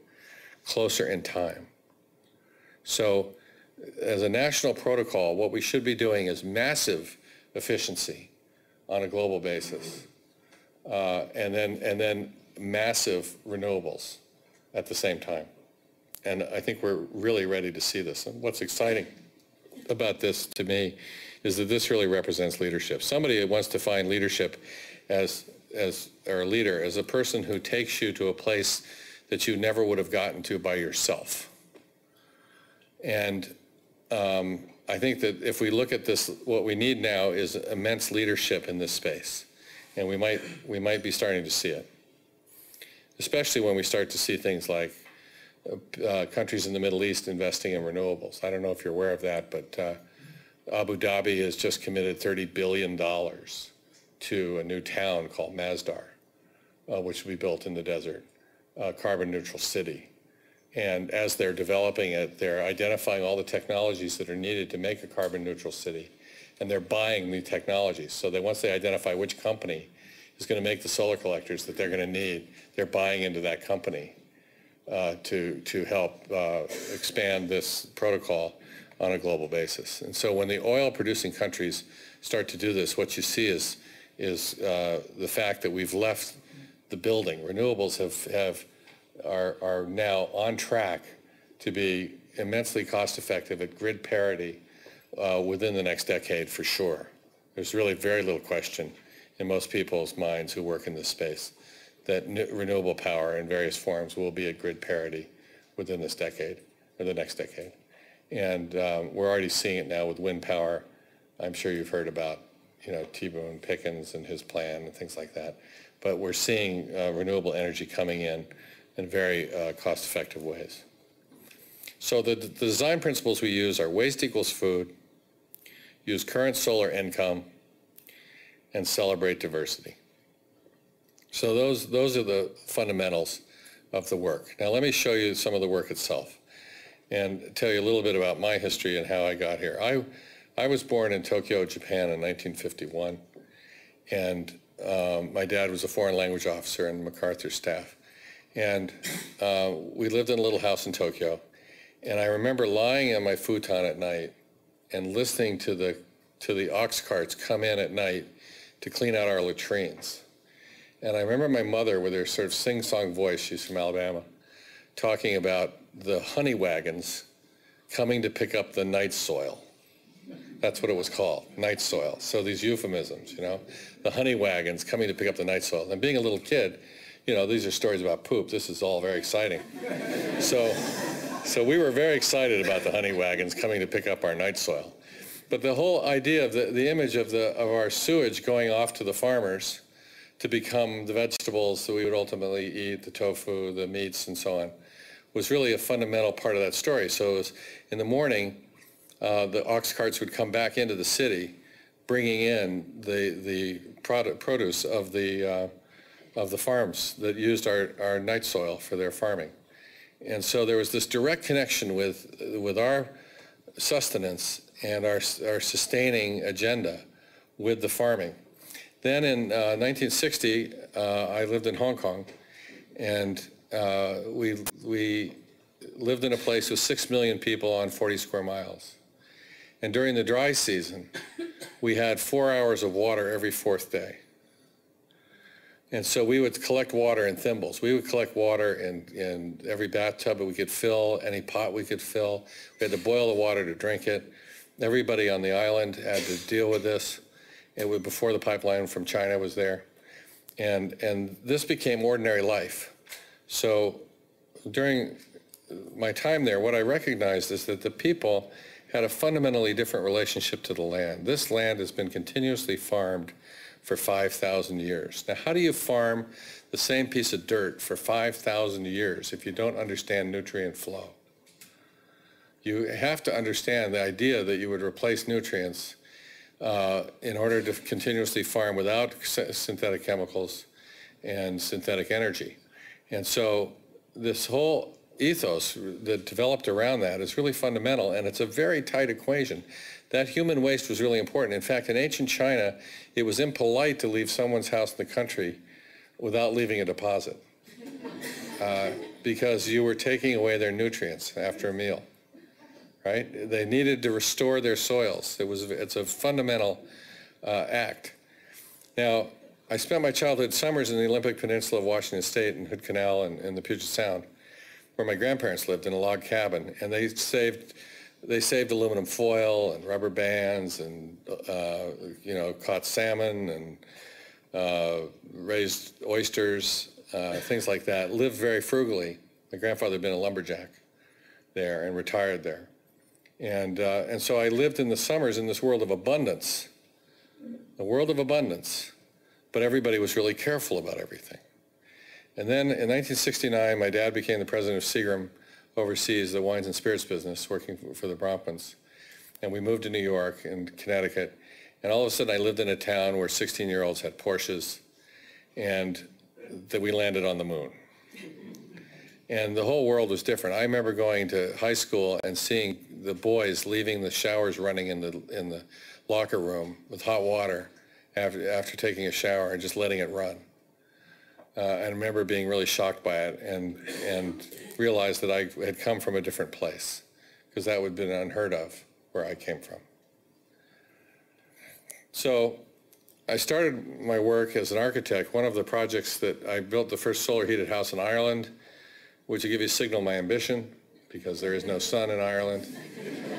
closer in time. So as a national protocol, what we should be doing is massive efficiency on a global basis, and then massive renewables at the same time. And I think we're really ready to see this. And what's exciting about this to me is that this really represents leadership. Somebody that wants to find leadership as a person who takes you to a place that you never would have gotten to by yourself. And I think that if we look at this, what we need now is immense leadership in this space. And we might be starting to see it, especially when we start to see things like countries in the Middle East investing in renewables. I don't know if you're aware of that, but Abu Dhabi has just committed $30 billion to a new town called Masdar, which will be built in the desert, a carbon-neutral city. And as they're developing it, they're identifying all the technologies that are needed to make a carbon-neutral city, and they're buying new technologies. So that once they identify which company is going to make the solar collectors that they're going to need, they're buying into that company to help expand this protocol on a global basis. And so when the oil-producing countries start to do this, what you see is the fact that we've left the building. Renewables are now on track to be immensely cost-effective at grid parity within the next decade for sure. There's really very little question in most people's minds who work in this space that renewable power in various forms will be at grid parity within this decade or the next decade. And we're already seeing it now with wind power. I'm sure you've heard about, you know, T. Boone Pickens and his plan and things like that. But we're seeing renewable energy coming in very cost-effective ways. So the design principles we use are waste equals food, use current solar income, and celebrate diversity. So those are the fundamentals of the work. Now let me show you some of the work itself and tell you a little bit about my history and how I got here. I was born in Tokyo, Japan in 1951, and my dad was a foreign language officer in MacArthur's staff. And we lived in a little house in Tokyo. And I remember lying on my futon at night and listening to the ox carts come in at night to clean out our latrines. And I remember my mother with her sort of sing-song voice, she's from Alabama, talking about the honey wagons coming to pick up the night soil. That's what it was called, night soil. So these euphemisms, you know, the honey wagons coming to pick up the night soil. And being a little kid, you know, these are stories about poop. This is all very exciting. So we were very excited about the honey wagons coming to pick up our night soil. But the whole idea of the image of our sewage going off to the farmers to become the vegetables that we would ultimately eat, the tofu, the meats, and so on, was really a fundamental part of that story. So it was in the morning, the ox carts would come back into the city, bringing in the produce of the farms that used our night soil for their farming. And so there was this direct connection with our sustenance and our sustaining agenda with the farming. Then in 1960, I lived in Hong Kong, and we lived in a place with 6 million people on 40 square miles. And during the dry season, we had 4 hours of water every fourth day. And so we would collect water in thimbles. We would collect water in every bathtub that we could fill, any pot we could fill. We had to boil the water to drink it. Everybody on the island had to deal with this. It was before the pipeline from China was there. And this became ordinary life. So during my time there, what I recognized is that the people had a fundamentally different relationship to the land. This land has been continuously farmed for 5,000 years. Now, how do you farm the same piece of dirt for 5,000 years if you don't understand nutrient flow? You have to understand the idea that you would replace nutrients in order to continuously farm without synthetic chemicals and synthetic energy. And so this whole ethos that developed around that is really fundamental, and it's a very tight equation. That human waste was really important. In fact, in ancient China, it was impolite to leave someone's house in the country without leaving a deposit because you were taking away their nutrients after a meal, right? They needed to restore their soils. It's a fundamental act. Now, I spent my childhood summers in the Olympic Peninsula of Washington State and Hood Canal and the Puget Sound. where my grandparents lived in a log cabin, and they saved aluminum foil and rubber bands, and you know, caught salmon and raised oysters, things like that. Lived very frugally. My grandfather had been a lumberjack there and retired there, and so I lived in the summers in this world of abundance, a world of abundance, but everybody was really careful about everything. And then in 1969, my dad became the president of Seagram overseas, the wines and spirits business, working for the Bronfmans. And we moved to New York and Connecticut. And all of a sudden, I lived in a town where 16-year-olds had Porsches, and that we landed on the moon. And the whole world was different. I remember going to high school and seeing the boys leaving the showers running in the locker room with hot water after taking a shower and just letting it run. I remember being really shocked by it, and realized that I had come from a different place, because that would have been unheard of where I came from. So I started my work as an architect. One of the projects that I built, the first solar heated house in Ireland, which will give you a signal my ambition, because there is no sun in Ireland.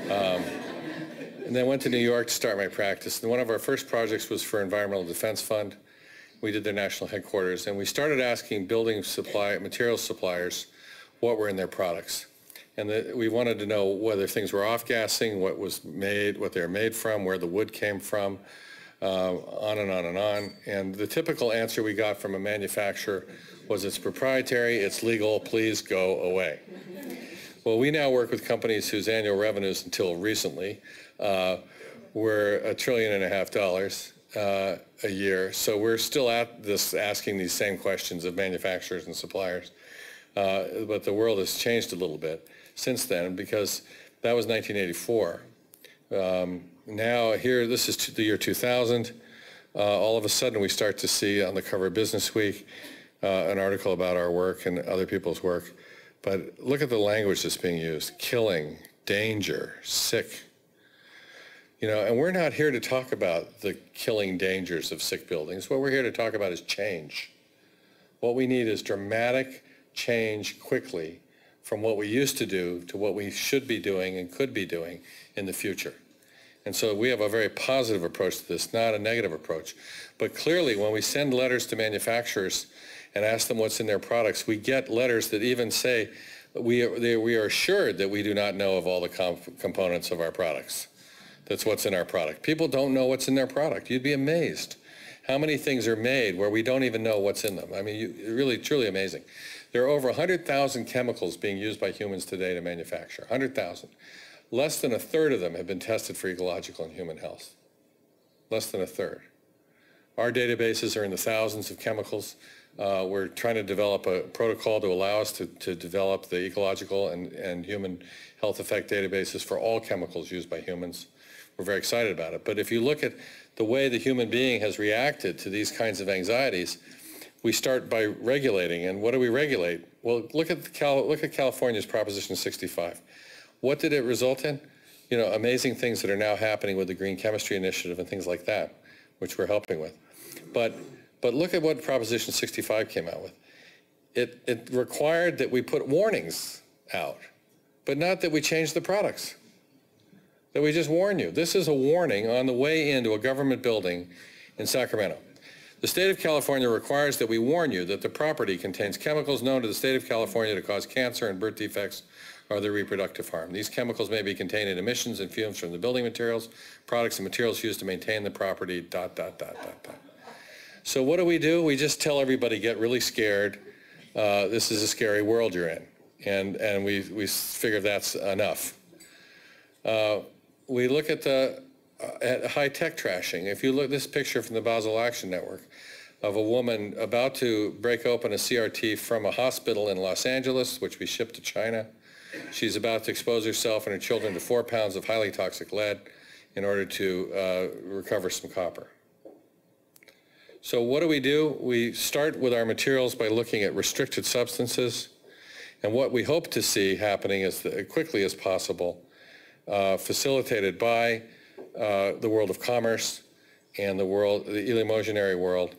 And then went to New York to start my practice. And one of our first projects was for Environmental Defense Fund. We did their national headquarters, and we started asking building supply, material suppliers, what were in their products. And we wanted to know whether things were off-gassing, what was made, what they were made from, where the wood came from, on and on and on. And the typical answer we got from a manufacturer was, it's proprietary, it's legal, please go away. Well, we now work with companies whose annual revenues, until recently, were $1.5 trillion. A year. So we're still at this, asking these same questions of manufacturers and suppliers. But the world has changed a little bit since then, because that was 1984. Now here, this is the year 2000. All of a sudden we start to see on the cover of Business Week an article about our work and other people's work. But look at the language that's being used: killing, danger, sick. You know, and we're not here to talk about the killing dangers of sick buildings. What we're here to talk about is change. What we need is dramatic change quickly from what we used to do to what we should be doing and could be doing in the future. And so we have a very positive approach to this, not a negative approach. But clearly, when we send letters to manufacturers and ask them what's in their products, we get letters that even say, we are assured that we do not know of all the components of our products. That's what's in our product. People don't know what's in their product. You'd be amazed how many things are made where we don't even know what's in them. I mean, really, truly amazing. There are over 100,000 chemicals being used by humans today to manufacture, 100,000. Less than a third of them have been tested for ecological and human health, less than a third. Our databases are in the thousands of chemicals. We're trying to develop a protocol to allow us to develop the ecological and human health effect databases for all chemicals used by humans. We're very excited about it. But if you look at the way the human being has reacted to these kinds of anxieties, we start by regulating. And what do we regulate? Well, look at California's Proposition 65. What did it result in? You know, amazing things that are now happening with the Green Chemistry Initiative and things like that, which we're helping with. But look at what Proposition 65 came out with. It required that we put warnings out, but not that we change the products. That we just warn you. This is a warning on the way into a government building in Sacramento. The state of California requires that we warn you that the property contains chemicals known to the state of California to cause cancer and birth defects or other reproductive harm. These chemicals may be contained in emissions and fumes from the building materials, products and materials used to maintain the property, .. So what do? We just tell everybody, get really scared. This is a scary world you're in. And we figure that's enough. We look at the high-tech trashing. If you look at this picture from the Basel Action Network of a woman about to break open a CRT from a hospital in Los Angeles, which we shipped to China. She's about to expose herself and her children to 4 pounds of highly toxic lead in order to recover some copper. So what do? We start with our materials by looking at restricted substances. And what we hope to see happening as quickly as possible, facilitated by the world of commerce and the eleemosynary world,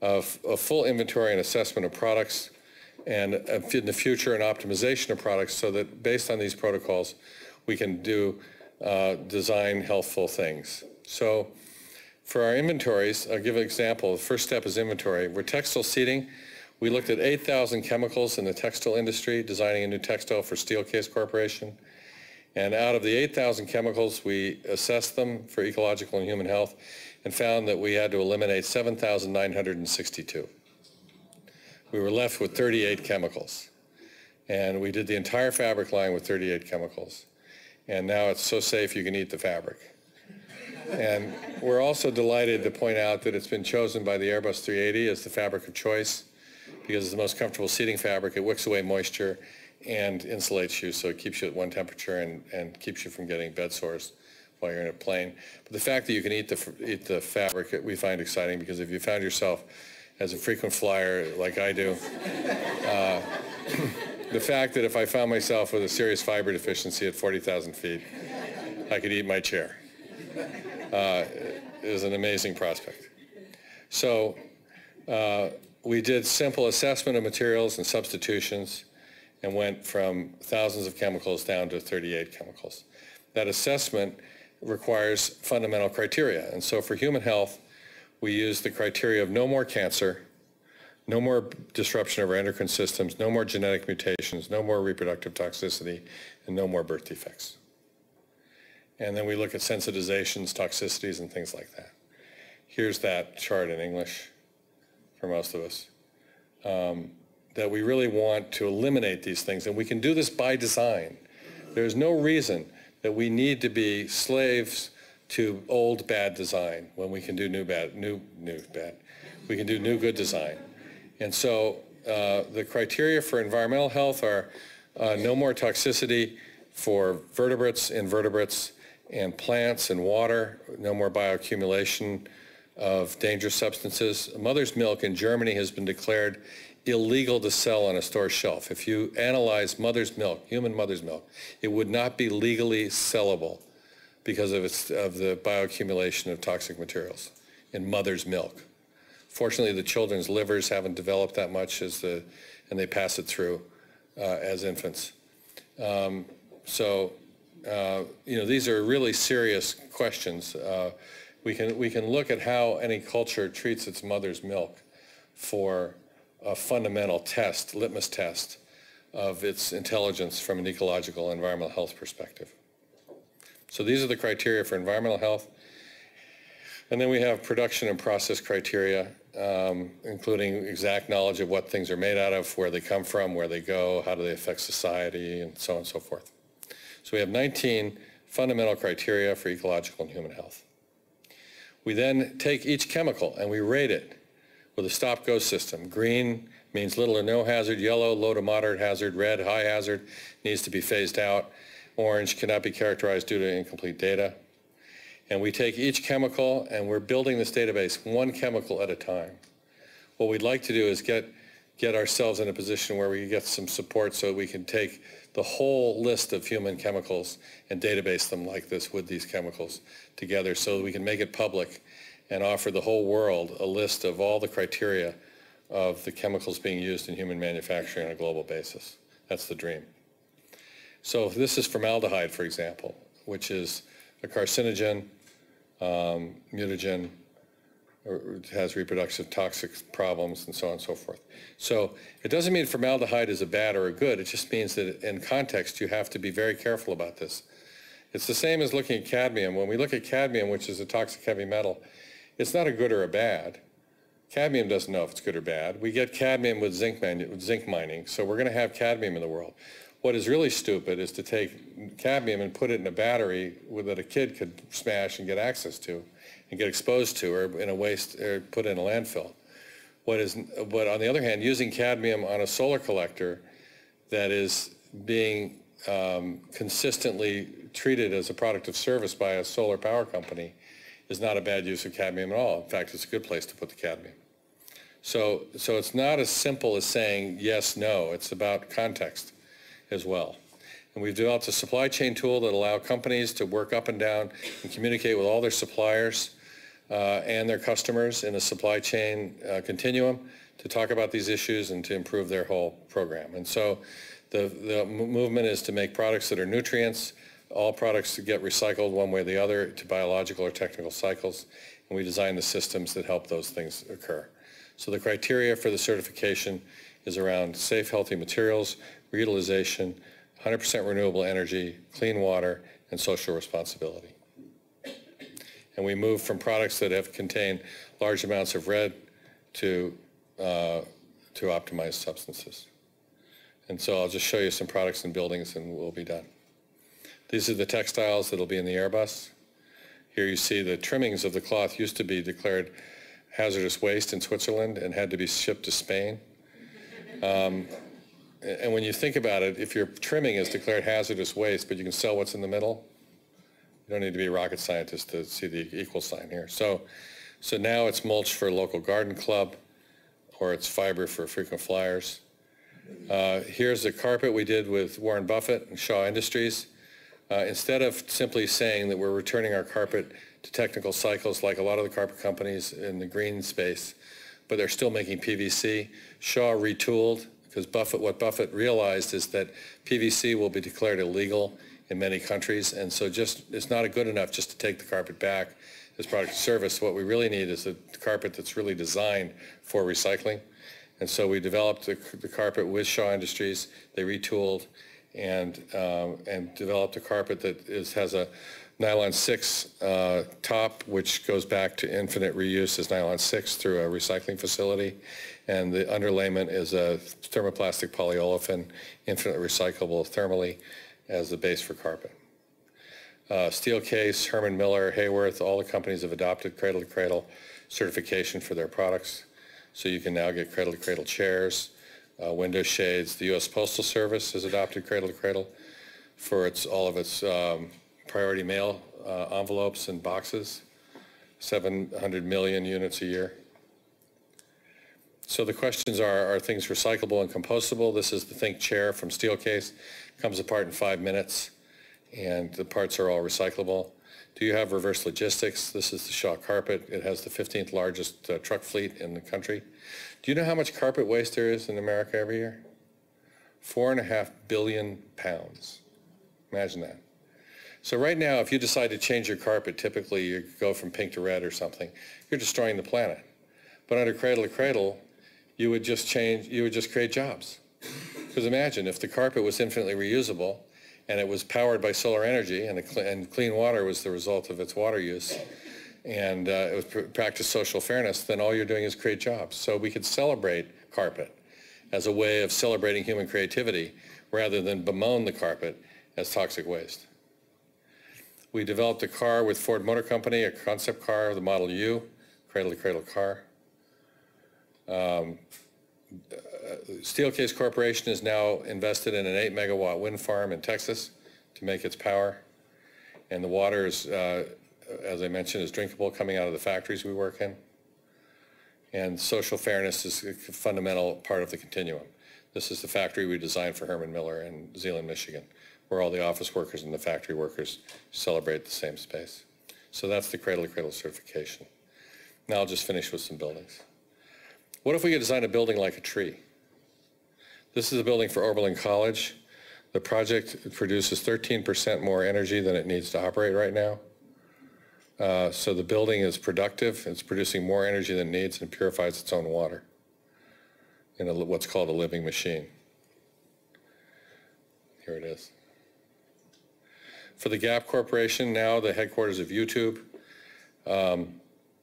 of a full inventory and assessment of products and in the future an optimization of products so that based on these protocols we can do design healthful things. So for our inventories, I'll give an example. The first step is inventory. We're textile seeding. We looked at 8,000 chemicals in the textile industry, designing a new textile for Steelcase Corporation. And out of the 8,000 chemicals, we assessed them for ecological and human health and found that we had to eliminate 7,962. We were left with 38 chemicals. And we did the entire fabric line with 38 chemicals. And now it's so safe you can eat the fabric. And we're also delighted to point out that it's been chosen by the Airbus 380 as the fabric of choice because it's the most comfortable seating fabric. It wicks away moisture and insulates you, so it keeps you at one temperature and keeps you from getting bed sores while you're in a plane. But the fact that you can eat the fabric we find exciting, because if you found yourself as a frequent flyer like I do, the fact that if I found myself with a serious fiber deficiency at 40,000 feet, I could eat my chair. Is an amazing prospect. So we did simple assessment of materials and substitutions and went from thousands of chemicals down to 38 chemicals. That assessment requires fundamental criteria. And so for human health, we used the criteria of no more cancer, no more disruption of our endocrine systems, no more genetic mutations, no more reproductive toxicity, and no more birth defects. And then we look at sensitizations, toxicities, and things like that. Here's that chart in English for most of us, that we really want to eliminate these things. And we can do this by design. There's no reason that we need to be slaves to old bad design when we can do new good design. And so the criteria for environmental health are no more toxicity for vertebrates, invertebrates, and plants and water, no more bioaccumulation of dangerous substances. Mother's milk in Germany has been declared illegal to sell on a store shelf. If you analyze mother's milk, human mother's milk, it would not be legally sellable because of the bioaccumulation of toxic materials in mother's milk. Fortunately, the children's livers haven't developed that much and they pass it through as infants. You know, these are really serious questions. We can look at how any culture treats its mother's milk for a fundamental test, litmus test, of its intelligence from an ecological and environmental health perspective. So these are the criteria for environmental health. And then we have production and process criteria, including exact knowledge of what things are made out of, where they come from, where they go, how do they affect society, and so on and so forth. So we have 19 fundamental criteria for ecological and human health. We then take each chemical and we rate it with a stop-go system. Green means little or no hazard, yellow, low to moderate hazard, red, high hazard, needs to be phased out, orange cannot be characterized due to incomplete data. And we take each chemical and we're building this database one chemical at a time. What we'd like to do is get ourselves in a position where we get some support so we can take the whole list of human chemicals and database them like this with these chemicals together so that we can make it public and offer the whole world a list of all the criteria of the chemicals being used in human manufacturing on a global basis. That's the dream. So this is formaldehyde, for example, which is a carcinogen, mutagen, has reproductive toxic problems, and so on and so forth. So it doesn't mean formaldehyde is a bad or a good. It just means that in context, you have to be very careful about this. It's the same as looking at cadmium. When we look at cadmium, which is a toxic heavy metal, it's not a good or a bad. Cadmium doesn't know if it's good or bad. We get cadmium with zinc mining, so we're going to have cadmium in the world. What is really stupid is to take cadmium and put it in a battery that a kid could smash and get access to and get exposed to, or in a waste, or put in a landfill. But on the other hand, using cadmium on a solar collector that is being consistently treated as a product of service by a solar power company is not a bad use of cadmium at all. In fact, it's a good place to put the cadmium. So it's not as simple as saying yes, no. It's about context as well. And we've developed a supply chain tool that allows companies to work up and down and communicate with all their suppliers and their customers in a supply chain continuum to talk about these issues and to improve their whole program. And so the movement is to make products that are nutrients, all products to get recycled one way or the other to biological or technical cycles, and we design the systems that help those things occur. So the criteria for the certification is around safe, healthy materials, reutilization, 100% renewable energy, clean water, and social responsibility. And we move from products that have contained large amounts of red to optimized substances. And so I'll just show you some products and buildings and we'll be done. These are the textiles that will be in the Airbus. Here you see the trimmings of the cloth used to be declared hazardous waste in Switzerland and had to be shipped to Spain. And when you think about it, if your trimming is declared hazardous waste, but you can sell what's in the middle, you don't need to be a rocket scientist to see the equal sign here. So now it's mulch for a local garden club, or it's fiber for frequent flyers. Here's the carpet we did with Warren Buffett and Shaw Industries. Instead of simply saying that we're returning our carpet to technical cycles like a lot of the carpet companies in the green space, but they're still making PVC, Shaw retooled, because what Buffett realized is that PVC will be declared illegal in many countries, and so it's not good enough just to take the carpet back as product or service. What we really need is a carpet that's really designed for recycling, and so we developed the carpet with Shaw Industries. They retooled and developed a carpet that has a nylon 6 top, which goes back to infinite reuse as nylon 6 through a recycling facility, and the underlayment is a thermoplastic polyolefin, infinitely recyclable thermally, as the base for carpet. Steelcase, Herman Miller, Hayworth, all the companies have adopted Cradle to Cradle certification for their products, so you can now get Cradle to Cradle chairs, window shades. The U.S. Postal Service has adopted Cradle to Cradle for all of its priority mail envelopes and boxes, 700 million units a year. So the questions are things recyclable and compostable? This is the Think Chair from Steelcase. Comes apart in 5 minutes, and the parts are all recyclable. Do you have reverse logistics? This is the Shaw carpet. It has the 15th largest truck fleet in the country. Do you know how much carpet waste there is in America every year? 4.5 billion pounds. Imagine that. So right now, if you decide to change your carpet, typically you go from pink to red or something. You're destroying the planet. But under Cradle to Cradle, you would just create jobs. Because imagine if the carpet was infinitely reusable and it was powered by solar energy and clean water was the result of its water use and it was practice social fairness, then all you're doing is create jobs. So we could celebrate carpet as a way of celebrating human creativity rather than bemoan the carpet as toxic waste. We developed a car with Ford Motor Company, a concept car, the Model U, Cradle to Cradle car. Steelcase Corporation is now invested in an 8-megawatt wind farm in Texas to make its power, and the water is, as I mentioned, is drinkable coming out of the factories we work in. And social fairness is a fundamental part of the continuum. This is the factory we designed for Herman Miller in Zeeland, Michigan, where all the office workers and the factory workers celebrate the same space. So that's the Cradle to Cradle certification. Now I'll just finish with some buildings. What if we could design a building like a tree? This is a building for Oberlin College. The project produces 13% more energy than it needs to operate right now. So the building is productive. It's producing more energy than it needs and purifies its own water in what's called a living machine. Here it is. For the Gap Corporation, now the headquarters of YouTube,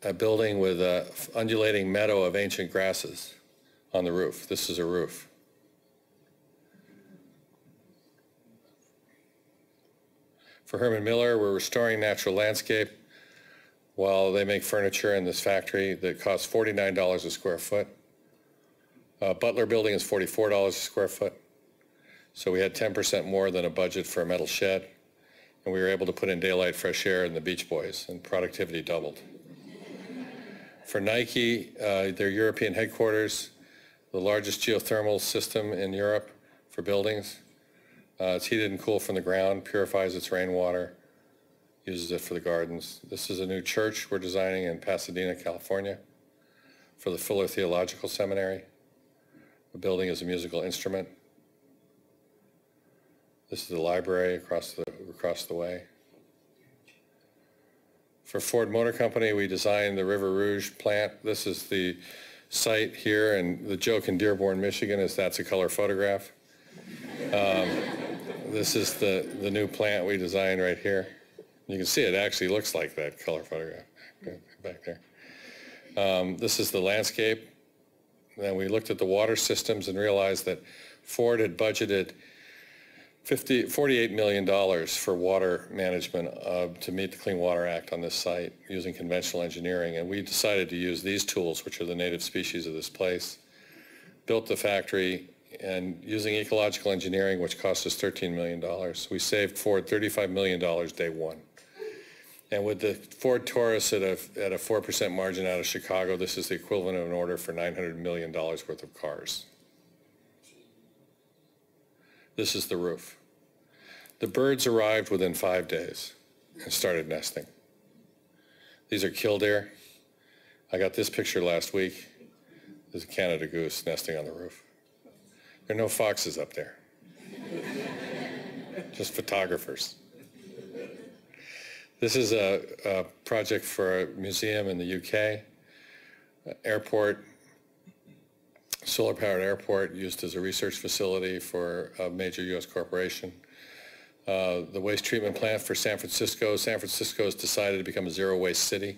a building with an undulating meadow of ancient grasses on the roof. This is a roof. For Herman Miller, we're restoring natural landscape while they make furniture in this factory that costs $49 a square foot. Butler Building is $44 a square foot. So we had 10% more than a budget for a metal shed, and we were able to put in daylight, fresh air, and the Beach Boys, and productivity doubled. For Nike, their European headquarters, the largest geothermal system in Europe for buildings. It's heated and cooled from the ground, purifies its rainwater, uses it for the gardens. This is a new church we're designing in Pasadena, California for the Fuller Theological Seminary. The building is a musical instrument. This is the library across the way. For Ford Motor Company, we designed the River Rouge plant. This is the site here, and the joke in Dearborn, Michigan is that's a color photograph. This is the new plant we designed right here. You can see it actually looks like that color photograph back there. This is the landscape. And we looked at the water systems and realized that Ford had budgeted $48 million for water management to meet the Clean Water Act on this site using conventional engineering. And we decided to use these tools, which are the native species of this place, built the factory, and using ecological engineering, which cost us $13 million. We saved Ford $35 million day one. And with the Ford Taurus at a 4% margin out of Chicago, this is the equivalent of an order for $900 million worth of cars. This is the roof. The birds arrived within 5 days and started nesting. These are killdeer. I got this picture last week. There's a Canada goose nesting on the roof. There are no foxes up there, just photographers. This is a project for a museum in the UK, airport, solar-powered airport used as a research facility for a major U.S. corporation. The waste treatment plant for San Francisco. San Francisco has decided to become a zero-waste city.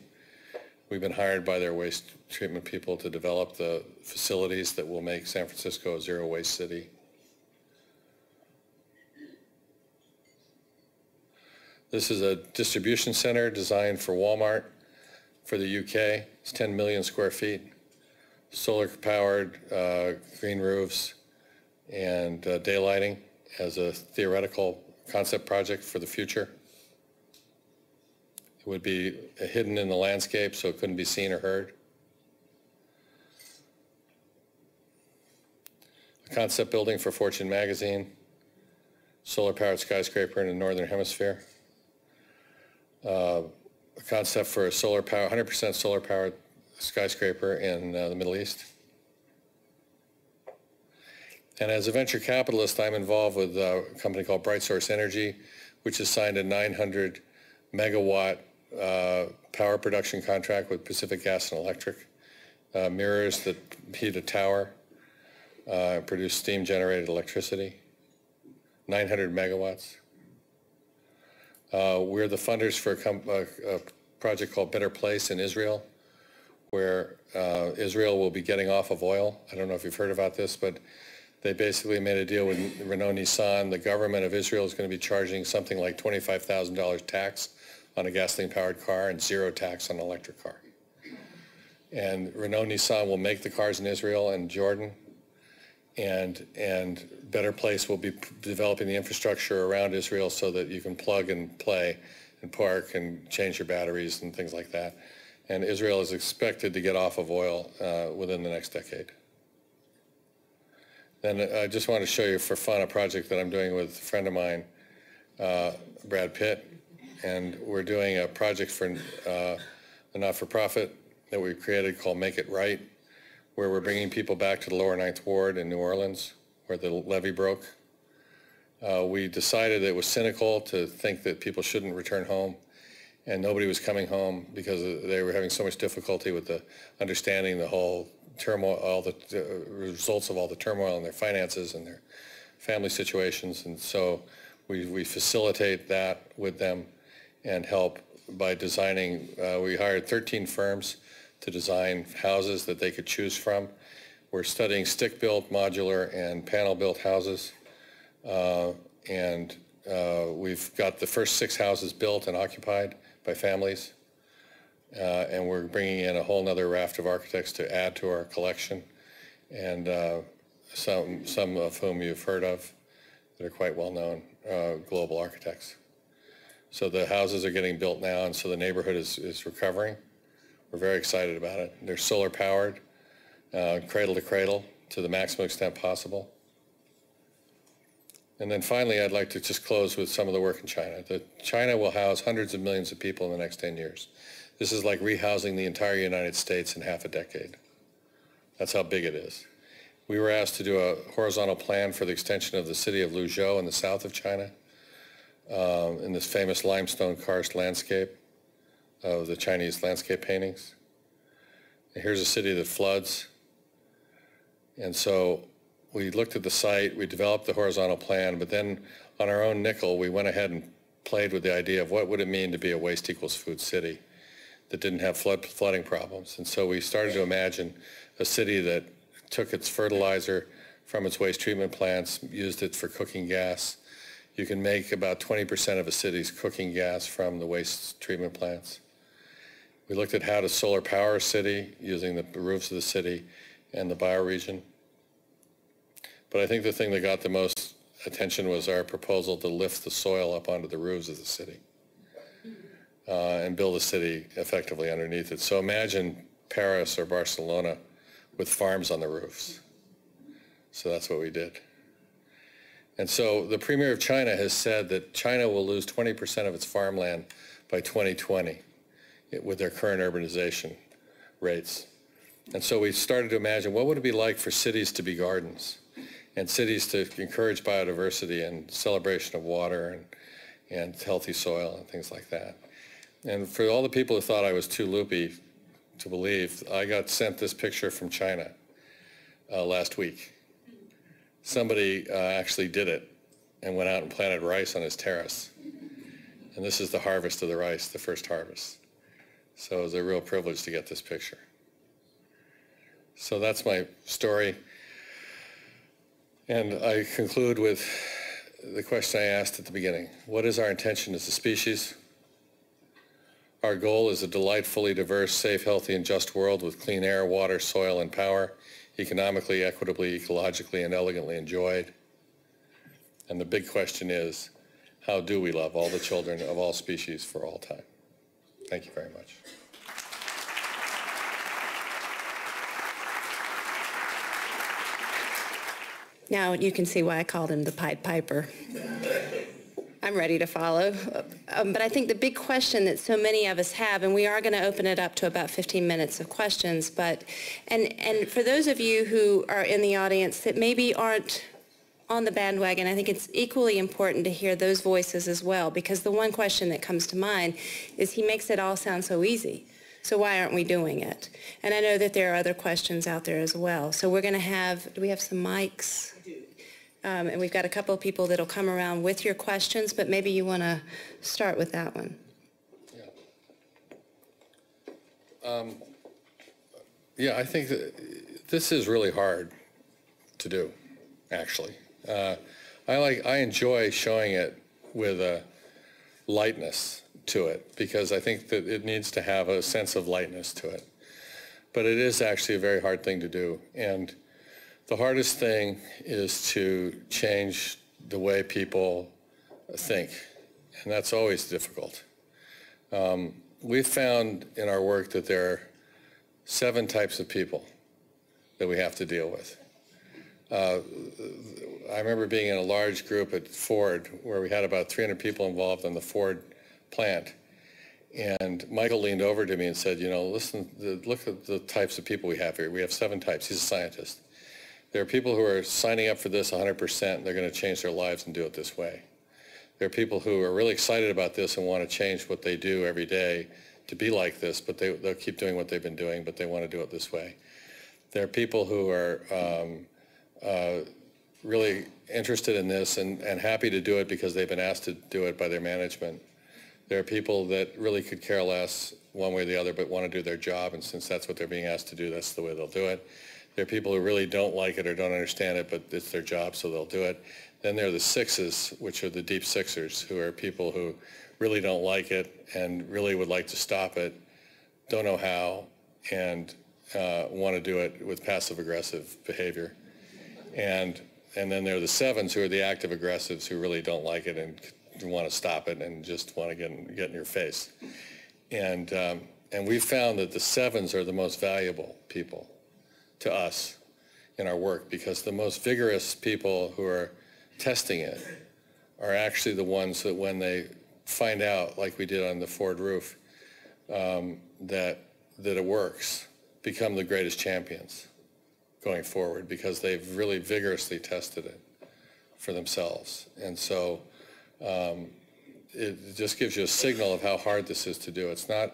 We've been hired by their waste treatment people to develop the facilities that will make San Francisco a zero-waste city. This is a distribution center designed for Walmart for the UK. It's 10 million square feet, solar-powered green roofs and daylighting as a theoretical concept project for the future. It would be hidden in the landscape so it couldn't be seen or heard. A concept building for Fortune magazine, solar-powered skyscraper in the Northern Hemisphere. A concept for a 100% solar-powered skyscraper in the Middle East. And as a venture capitalist, I'm involved with a company called Bright Source Energy, which has signed a 900-megawatt power production contract with Pacific Gas and Electric. Mirrors that heat a tower, produce steam-generated electricity, 900 megawatts. We're the funders for a project called Better Place in Israel, where Israel will be getting off of oil. I don't know if you've heard about this, but they basically made a deal with Renault-Nissan. The government of Israel is going to be charging something like $25,000 tax on a gasoline-powered car and zero tax on an electric car. And Renault-Nissan will make the cars in Israel and Jordan, and Better Place will be developing the infrastructure around Israel so that you can plug and play and park and change your batteries and things like that. And Israel is expected to get off of oil within the next decade. Then I just want to show you for fun a project that I'm doing with a friend of mine, Brad Pitt, and we're doing a project for a not-for-profit that we created called Make It Right, where we're bringing people back to the lower Ninth Ward in New Orleans, where the levee broke. We decided that it was cynical to think that people shouldn't return home, and nobody was coming home because they were having so much difficulty with the understanding the whole turmoil, all the results of all the turmoil in their finances and their family situations. And so we facilitate that with them and help by designing. We hired 13 firms to design houses that they could choose from. We're studying stick-built, modular, and panel-built houses. We've got the first 6 houses built and occupied by families. And we're bringing in a whole other raft of architects to add to our collection, and some of whom you've heard of that are quite well-known global architects. So the houses are getting built now, and so the neighborhood is recovering. We're very excited about it. They're solar powered, cradle to cradle, to the maximum extent possible. And then finally, I'd like to just close with some of the work in China. China will house hundreds of millions of people in the next 10 years. This is like rehousing the entire United States in half a decade. That's how big it is. We were asked to do a horizontal plan for the extension of the city of Luzhou in the south of China, in this famous limestone karst landscape of the Chinese landscape paintings. And here's a city that floods. And so we looked at the site, we developed the horizontal plan, but then on our own nickel, we went ahead and played with the idea of what would it mean to be a waste equals food city that didn't have flooding problems. And so we started to imagine a city that took its fertilizer from its waste treatment plants, used it for cooking gas. You can make about 20% of a city's cooking gas from the waste treatment plants. We looked at how to solar power a city using the roofs of the city and the bioregion. But I think the thing that got the most attention was our proposal to lift the soil up onto the roofs of the city and build a city effectively underneath it. So imagine Paris or Barcelona with farms on the roofs. So that's what we did. And so the Premier of China has said that China will lose 20% of its farmland by 2020 with their current urbanization rates. And so we started to imagine what would it be like for cities to be gardens and cities to encourage biodiversity and celebration of water and healthy soil and things like that. And for all the people who thought I was too loopy to believe, I got sent this picture from China last week. Somebody actually did it and went out and planted rice on his terrace. And this is the harvest of the rice, the first harvest. So it was a real privilege to get this picture. So that's my story. And I conclude with the question I asked at the beginning. What is our intention as a species? Our goal is a delightfully diverse, safe, healthy, and just world with clean air, water, soil, and power, economically, equitably, ecologically, and elegantly enjoyed. And the big question is, how do we love all the children of all species for all time? Thank you very much. Now you can see why I called him the Pied Piper. I'm ready to follow. But I think the big question that so many of us have, and we are going to open it up to about 15 minutes of questions, but, and for those of you who are in the audience that maybe aren't on the bandwagon, I think it's equally important to hear those voices as well, because the one question that comes to mind is he makes it all sound so easy. So why aren't we doing it? And I know that there are other questions out there as well. So we're going to have, do we have some mics? I do. And we've got a couple of people that'll come around with your questions, but maybe you want to start with that one. Yeah. Yeah, I think that this is really hard to do, actually. I enjoy showing it with a lightness to it, because I think that it needs to have a sense of lightness to it. But it is actually a very hard thing to do. And the hardest thing is to change the way people think. And that's always difficult. We've found in our work that there are 7 types of people that we have to deal with. I remember being in a large group at Ford where we had about 300 people involved in the Ford plant, and Michael leaned over to me and said, you know, listen, look at the types of people we have here. We have 7 types. He's a scientist. There are people who are signing up for this 100% and they're going to change their lives and do it this way. There are people who are really excited about this and want to change what they do every day to be like this, but they'll keep doing what they've been doing, but they want to do it this way. There are people who are really interested in this and happy to do it because they've been asked to do it by their management. There are people that really could care less one way or the other but want to do their job, and since that's what they're being asked to do, that's the way they'll do it. There are people who really don't like it or don't understand it, but it's their job, so they'll do it. Then there are the 6s, which are the deep 6ers, who are people who really don't like it and really would like to stop it, don't know how, and want to do it with passive-aggressive behavior. And then there are the 7s, who are the active aggressives, who really don't like it and want to stop it and just want to get in your face. And we found that the 7s are the most valuable people to us in our work, because the most vigorous people who are testing it are actually the ones that when they find out, like we did on the Ford roof, that it works, become the greatest champions going forward, because they've really vigorously tested it for themselves. And so it just gives you a signal of how hard this is to do. It's not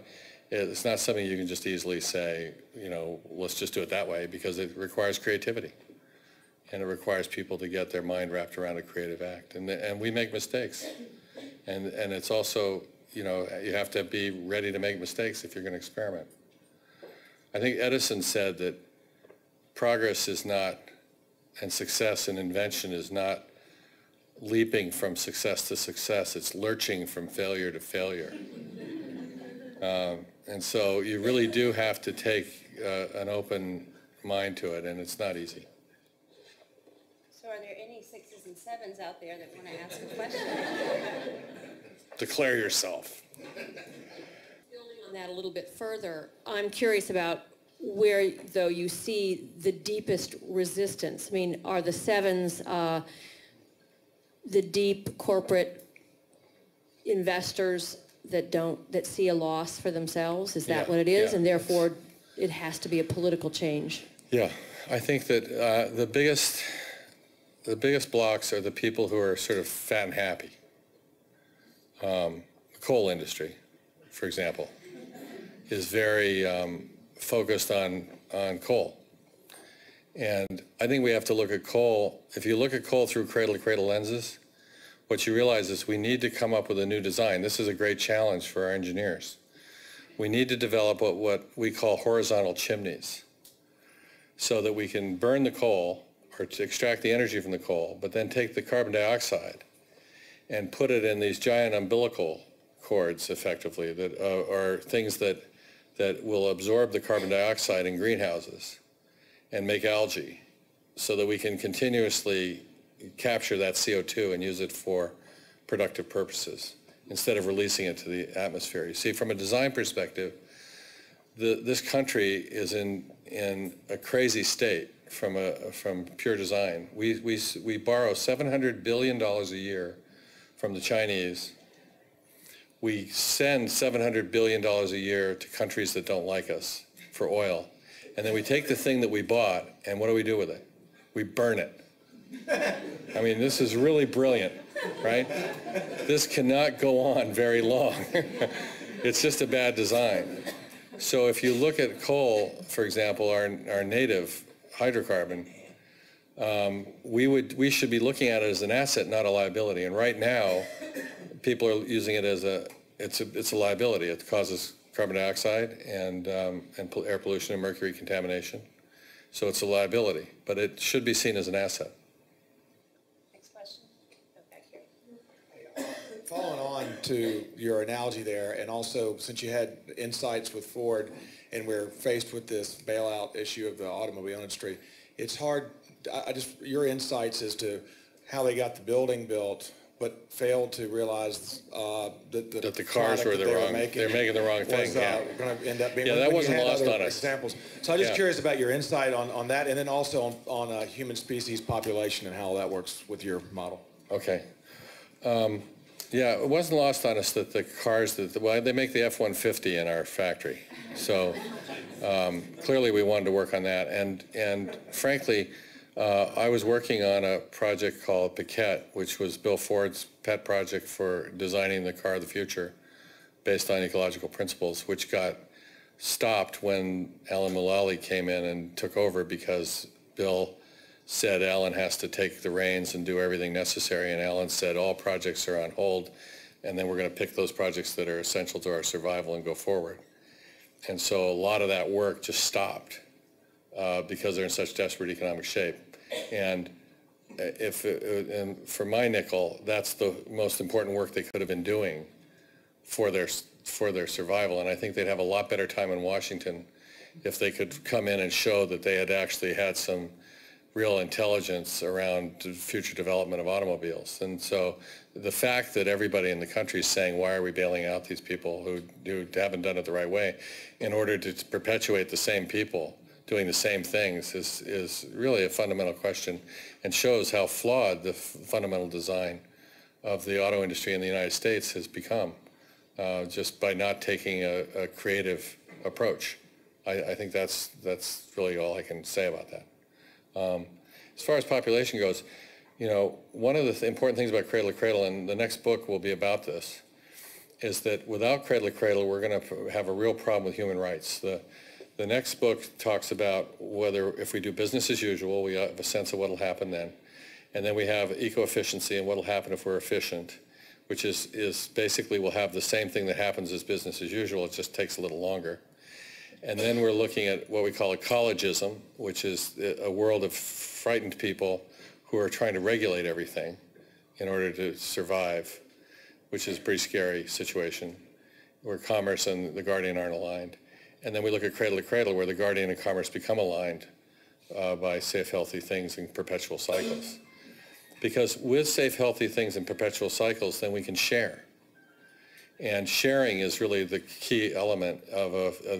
something you can just easily say, you know, let's just do it that way, because it requires creativity. And it requires people to get their mind wrapped around a creative act. And we make mistakes. And it's also, you know, you have to be ready to make mistakes if you're going to experiment. I think Edison said that progress is not, and success and invention is not leaping from success to success. It's lurching from failure to failure. And so you really do have to take an open mind to it, and it's not easy. So are there any 6s and 7s out there that want to ask a question? Declare yourself. Building on that a little bit further, I'm curious about where, though, you see the deepest resistance. I mean, are the 7s the deep corporate investors that see a loss for themselves? Is that what it is? Yeah. And therefore, it has to be a political change. Yeah, I think that the biggest blocks are the people who are sort of fat and happy. The coal industry, for example, is very focused on coal. And I think we have to look at coal. If you look at coal through cradle-to-cradle lenses, what you realize is we need to come up with a new design. This is a great challenge for our engineers. We need to develop what we call horizontal chimneys, so that we can burn the coal, or to extract the energy from the coal, but then take the carbon dioxide and put it in these giant umbilical cords, effectively, that are things that will absorb the carbon dioxide in greenhouses and make algae, so that we can continuously capture that CO2 and use it for productive purposes instead of releasing it to the atmosphere. You see, from a design perspective, this country is in a crazy state from pure design. We borrow $700 billion a year from the Chinese. We send $700 billion a year to countries that don't like us for oil. And then we take the thing that we bought, and what do we do with it? We burn it. I mean, this is really brilliant, right? This cannot go on very long. It's just a bad design. So if you look at coal, for example, our native hydrocarbon, we should be looking at it as an asset, not a liability. And right now, people are using it as it's a liability. It causes carbon dioxide and air pollution and mercury contamination. So it's a liability, but it should be seen as an asset. Next question. Oh, back here. Following on to your analogy there, and also since you had insights with Ford, and we're faced with this bailout issue of the automobile industry, it's hard, your insights as to how they got the building built, but failed to realize that the cars were making the wrong thing. Going to end up being, that wasn't lost on us. Examples. So I'm just curious about your insight on that, and then also on human species population and how that works with your model. Okay. It wasn't lost on us that the cars, they make the F-150 in our factory. So clearly we wanted to work on that. And frankly, I was working on a project called Paquette, which was Bill Ford's pet project for designing the car of the future based on ecological principles, which got stopped when Alan Mulally came in and took over, because Bill said Alan has to take the reins and do everything necessary, and Alan said all projects are on hold, and then we're going to pick those projects that are essential to our survival and go forward. And so a lot of that work just stopped because they're in such desperate economic shape. And and for my nickel, that's the most important work they could have been doing for their survival. And I think they'd have a lot better time in Washington if they could come in and show that they had actually had some real intelligence around future development of automobiles. And so the fact that everybody in the country is saying, why are we bailing out these people who haven't done it the right way in order to perpetuate the same people doing the same things is really a fundamental question, and shows how flawed the fundamental design of the auto industry in the United States has become just by not taking a creative approach. I think that's really all I can say about that. As far as population goes, you know, one of the important things about Cradle to Cradle, and the next book will be about this, is that without Cradle to Cradle, we're going to have a real problem with human rights. The next book talks about whether if we do business as usual, we have a sense of what will happen then. And then we have eco-efficiency and what will happen if we're efficient, which is basically we'll have the same thing that happens as business as usual. It just takes a little longer. And then we're looking at what we call ecologism, which is a world of frightened people who are trying to regulate everything in order to survive, which is a pretty scary situation, where commerce and the Guardian aren't aligned. And then we look at Cradle to Cradle, where the Guardian and commerce become aligned by safe, healthy things and perpetual cycles. Because with safe, healthy things and perpetual cycles, then we can share. And sharing is really the key element of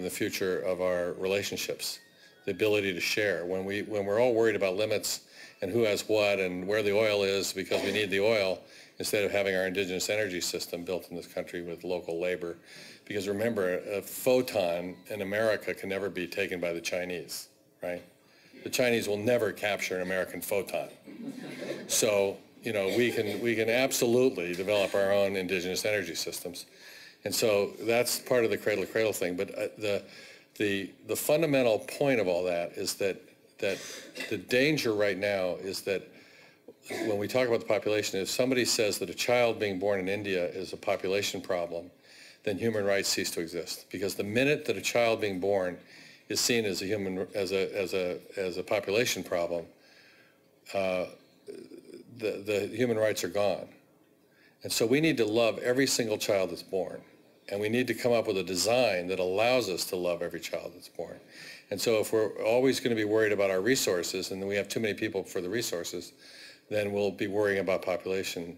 the future of our relationships, the ability to share. When we're all worried about limits and who has what and where the oil is because we need the oil, instead of having our indigenous energy system built in this country with local labor. Because remember, a photon in America can never be taken by the Chinese, right? The Chinese will never capture an American photon. So, you know, we can absolutely develop our own indigenous energy systems. And so that's part of the Cradle to Cradle thing. But the fundamental point of all that is that the danger right now is that when we talk about the population, if somebody says that a child being born in India is a population problem, then human rights cease to exist. Because the minute that a child being born is seen as a human, as a population problem, the human rights are gone. And so we need to love every single child that's born. And we need to come up with a design that allows us to love every child that's born. And so if we're always going to be worried about our resources, and we have too many people for the resources, then we'll be worrying about population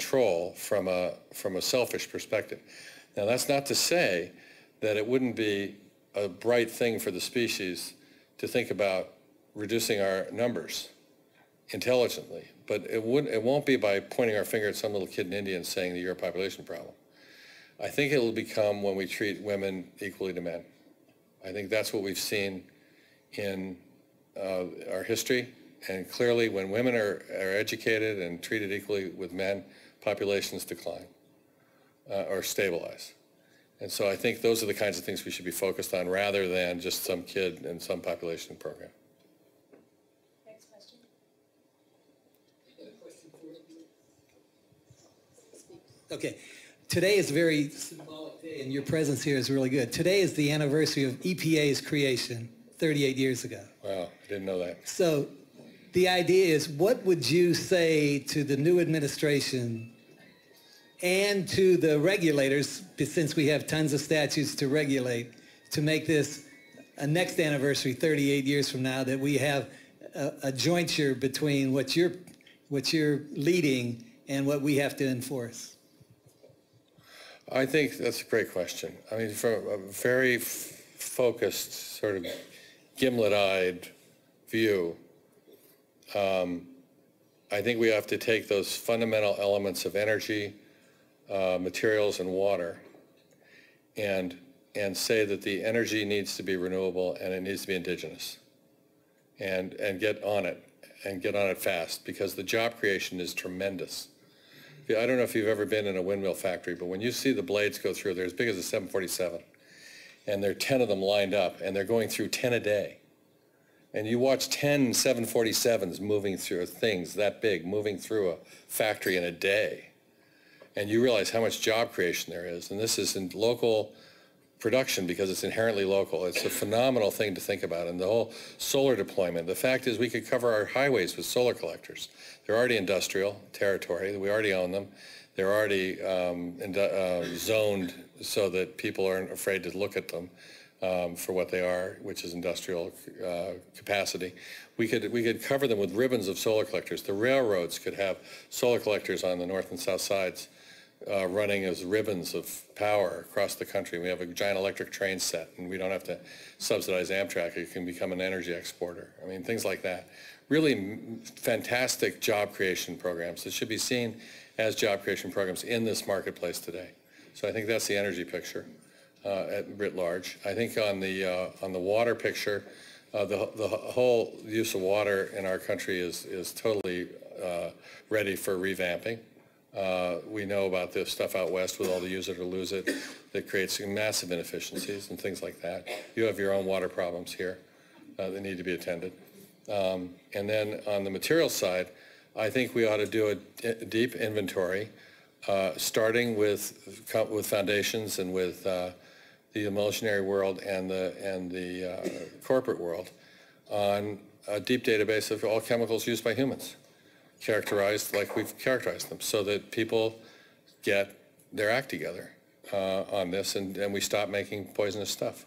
control from a selfish perspective. Now, that's not to say that it wouldn't be a bright thing for the species to think about reducing our numbers intelligently, but it won't be by pointing our finger at some little kid in India and saying that you're a population problem. I think it'll become when we treat women equally to men. I think that's what we've seen in our history. And clearly, when women are educated and treated equally with men, populations decline or stabilize. And so I think those are the kinds of things we should be focused on rather than just some kid and some population program. Next question. Okay. Today is a very symbolic day, and your presence here is really good. Today is the anniversary of EPA's creation 38 years ago. Wow, I didn't know that. So the idea is, what would you say to the new administration and to the regulators, since we have tons of statutes to regulate, to make this a next anniversary 38 years from now, that we have a jointure between what you're leading and what we have to enforce? I think that's a great question. I mean, from a very focused, sort of gimlet-eyed view, I think we have to take those fundamental elements of energy, materials, and water and say that the energy needs to be renewable and it needs to be indigenous and get on it and get on it fast, because the job creation is tremendous. I don't know if you've ever been in a windmill factory, but when you see the blades go through, they're as big as a 747, and there are 10 of them lined up, and they're going through 10 a day. And you watch 10 747s moving through things that big, moving through a factory in a day. And you realize how much job creation there is. And this is in local production because it's inherently local. It's a phenomenal thing to think about. And the whole solar deployment. The fact is we could cover our highways with solar collectors. They're already industrial territory. We already own them. They're already zoned so that people aren't afraid to look at them. For what they are, which is industrial capacity. We could cover them with ribbons of solar collectors. The railroads could have solar collectors on the north and south sides running as ribbons of power across the country. We have a giant electric train set, and we don't have to subsidize Amtrak. It can become an energy exporter. I mean, things like that. Really fantastic job creation programs that should be seen as job creation programs in this marketplace today. So I think that's the energy picture. At writ large. I think on the water picture, the whole use of water in our country is totally ready for revamping. We know about this stuff out west with all the use it or lose it that creates massive inefficiencies and things like that. You have your own water problems here that need to be attended. And then on the material side, I think we ought to do a deep inventory, starting with foundations and with the emulsionary world and the corporate world, on a deep database of all chemicals used by humans, characterized like we've characterized them, so that people get their act together on this, and we stop making poisonous stuff.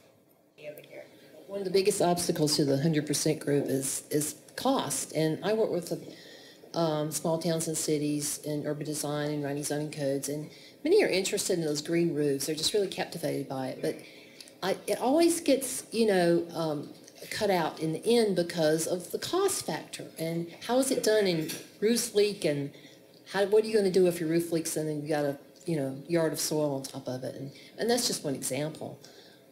One of the biggest obstacles to the 100% group is cost, and I work with small towns and cities in urban design and writing zoning codes, and many are interested in those green roofs. They're just really captivated by it, but it always gets, you know, cut out in the end because of the cost factor, and how is it done, and roofs leak, and what are you going to do if your roof leaks and then you've got a, you know, yard of soil on top of it, and that's just one example.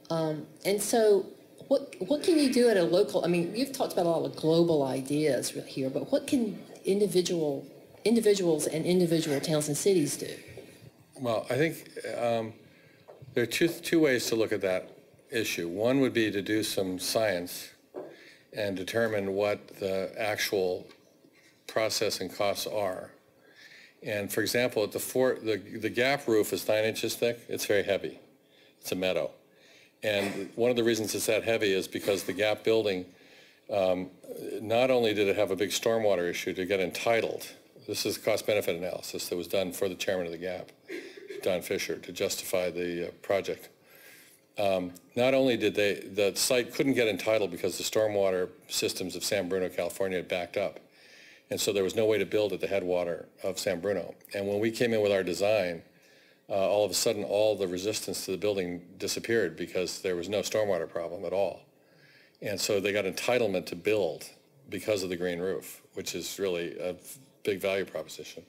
And so what can you do at a local, I mean, you've talked about a lot of global ideas here, but what can individuals and individual towns and cities do? Well, I think there are two ways to look at that issue. One would be to do some science and determine what the actual process and costs are. And for example, at the gap roof is 9 inches thick. It's very heavy. It's a meadow. And one of the reasons it's that heavy is because the gap building, not only did it have a big stormwater issue to get entitled, this is cost-benefit analysis that was done for the chairman of the GAP, Don Fisher, to justify the project. Not only did the site couldn't get entitled because the stormwater systems of San Bruno, California had backed up, and so there was no way to build at the headwater of San Bruno. And when we came in with our design, all of a sudden all the resistance to the building disappeared because there was no stormwater problem at all. And so they got entitlement to build because of the green roof, which is really a big value proposition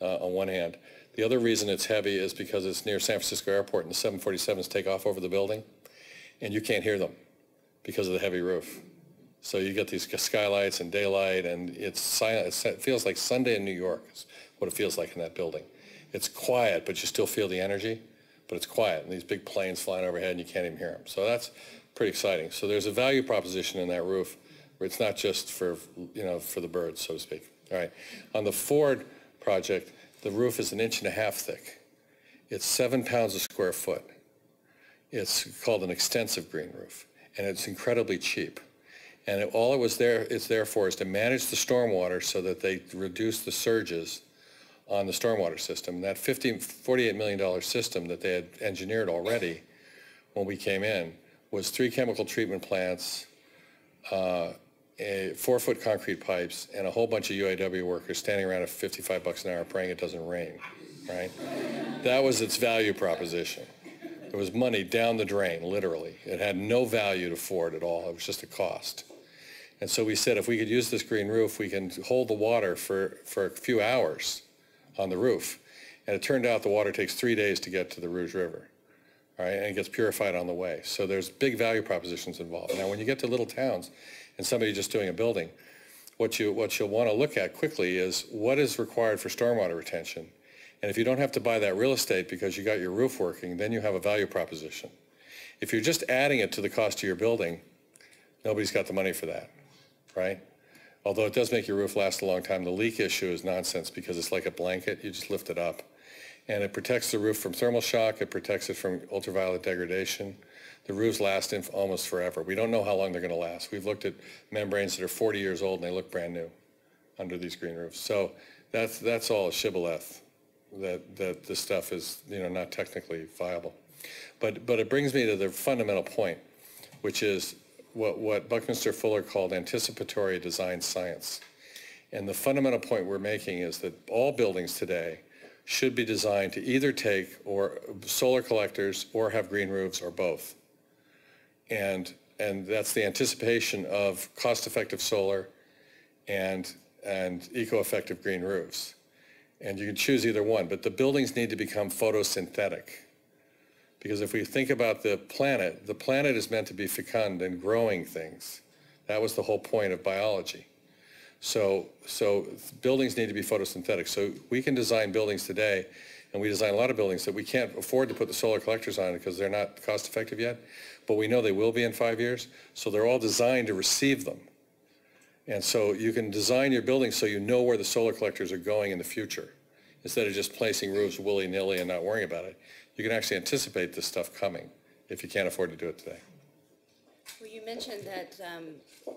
on one hand. The other reason it's heavy is because it's near San Francisco Airport and the 747s take off over the building, and you can't hear them because of the heavy roof. So you get these skylights and daylight, and it's silent. It feels like Sunday in New York is what it feels like in that building. It's quiet, but you still feel the energy, but it's quiet, and these big planes flying overhead, and you can't even hear them. So that's pretty exciting. So there's a value proposition in that roof where it's not just for, you know, for the birds, so to speak. All right. On the Ford project, the roof is 1.5 inches thick. It's 7 pounds a square foot. It's called an extensive green roof, and it's incredibly cheap. And it's there for is to manage the stormwater so that they reduce the surges on the stormwater system. That $48 million system that they had engineered already when we came in was 3 chemical treatment plants, 4-foot concrete pipes, and a whole bunch of UAW workers standing around at $55 an hour praying it doesn't rain, right? That was its value proposition. It was money down the drain, literally. It had no value to Ford at all. It was just a cost. And so we said if we could use this green roof, we can hold the water for a few hours on the roof. And it turned out the water takes 3 days to get to the Rouge River. All right, and it gets purified on the way. So there's big value propositions involved. Now, when you get to little towns and somebody just doing a building, what you'll want to look at quickly is what is required for stormwater retention. And if you don't have to buy that real estate because you got your roof working, then you have a value proposition. If you're just adding it to the cost of your building, nobody's got the money for that, right? Although it does make your roof last a long time. The leak issue is nonsense because it's like a blanket. You just lift it up. And it protects the roof from thermal shock. It protects it from ultraviolet degradation. The roofs last almost forever. We don't know how long they're going to last. We've looked at membranes that are 40 years old, and they look brand new under these green roofs. So that's all a shibboleth, that this stuff is, you know, not technically viable. But it brings me to the fundamental point, which is what Buckminster Fuller called anticipatory design science. And the fundamental point we're making is that all buildings today should be designed to either take or solar collectors or have green roofs or both. And that's the anticipation of cost-effective solar and eco-effective green roofs. And you can choose either one, but the buildings need to become photosynthetic. Because if we think about the planet is meant to be fecund and growing things, That was the whole point of biology. So buildings need to be photosynthetic. So we can design buildings today, and we design a lot of buildings that we can't afford to put the solar collectors on because they're not cost effective yet, but we know they will be in 5 years. So they're all designed to receive them. And so you can design your building so you know where the solar collectors are going in the future, instead of just placing roofs willy-nilly and not worrying about it. You can actually anticipate this stuff coming if you can't afford to do it today. Well, you mentioned that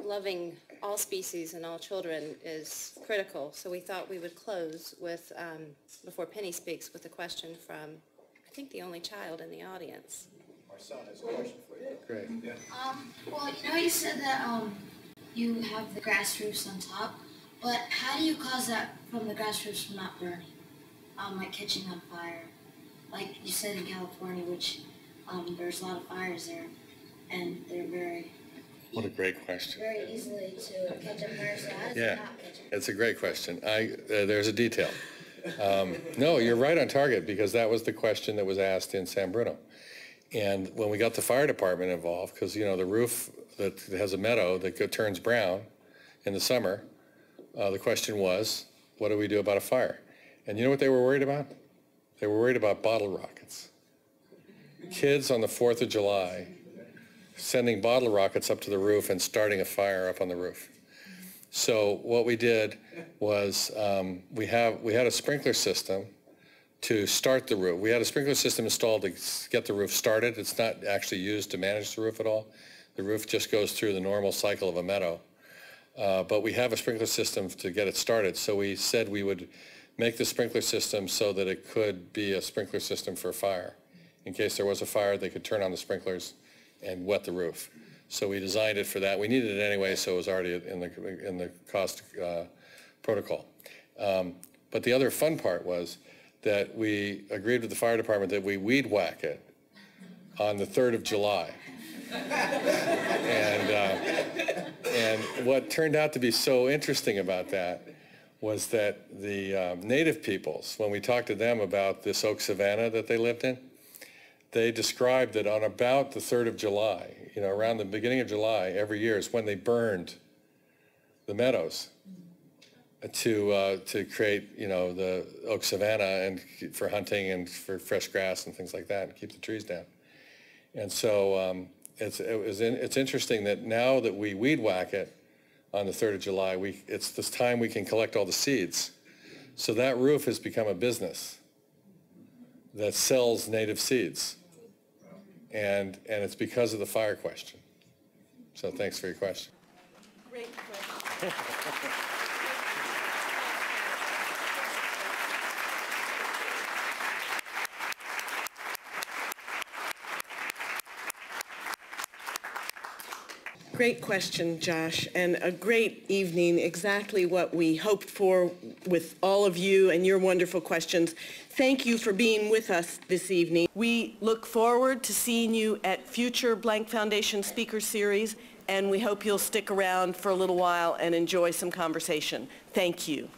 loving all species and all children is critical, so we thought we would close with, before Penny speaks, with a question from, I think, the only child in the audience. Our son has a question for you. Great. Yeah. Well, you know, you said that you have the grass roofs on top, but how do you cause that from the grass roofs from not burning, like catching on fire? Like you said in California, which there's a lot of fires there, and they're very... What a great question. Very easily to catch on fire, so how does it not catch on fire? It's a great question. There's a detail. No, you're right on target, because that was the question that was asked in San Bruno. And when we got the fire department involved, because, you know, the roof that has a meadow that turns brown in the summer, the question was, what do we do about a fire? And you know what they were worried about? They were worried about bottle rockets. Kids on the 4th of July sending bottle rockets up to the roof and starting a fire up on the roof. So what we did was we had a sprinkler system to start the roof. We had a sprinkler system installed to get the roof started. It's not actually used to manage the roof at all. The roof just goes through the normal cycle of a meadow. But we have a sprinkler system to get it started. So we said we would make the sprinkler system so that it could be a sprinkler system for fire. In case there was a fire, they could turn on the sprinklers and wet the roof. So we designed it for that. We needed it anyway, so it was already in the cost protocol. But the other fun part was that we agreed with the fire department that we weed whack it on the 3rd of July. And what turned out to be so interesting about that was that the native peoples, when we talked to them about this oak savanna that they lived in, they described that on about the 3rd of July, you know, around the beginning of July every year is when they burned the meadows to create, you know, the oak savanna and for hunting and for fresh grass and things like that, and keep the trees down. And so it's interesting that now that we weed whack it on the 3rd of July, it's this time we can collect all the seeds. So that roof has become a business that sells native seeds. And it's because of the fire question. So thanks for your question. Great question. Great question, Josh, and a great evening, exactly what we hoped for with all of you and your wonderful questions. Thank you for being with us this evening. We look forward to seeing you at future Blank Foundation Speaker Series, and we hope you'll stick around for a little while and enjoy some conversation. Thank you.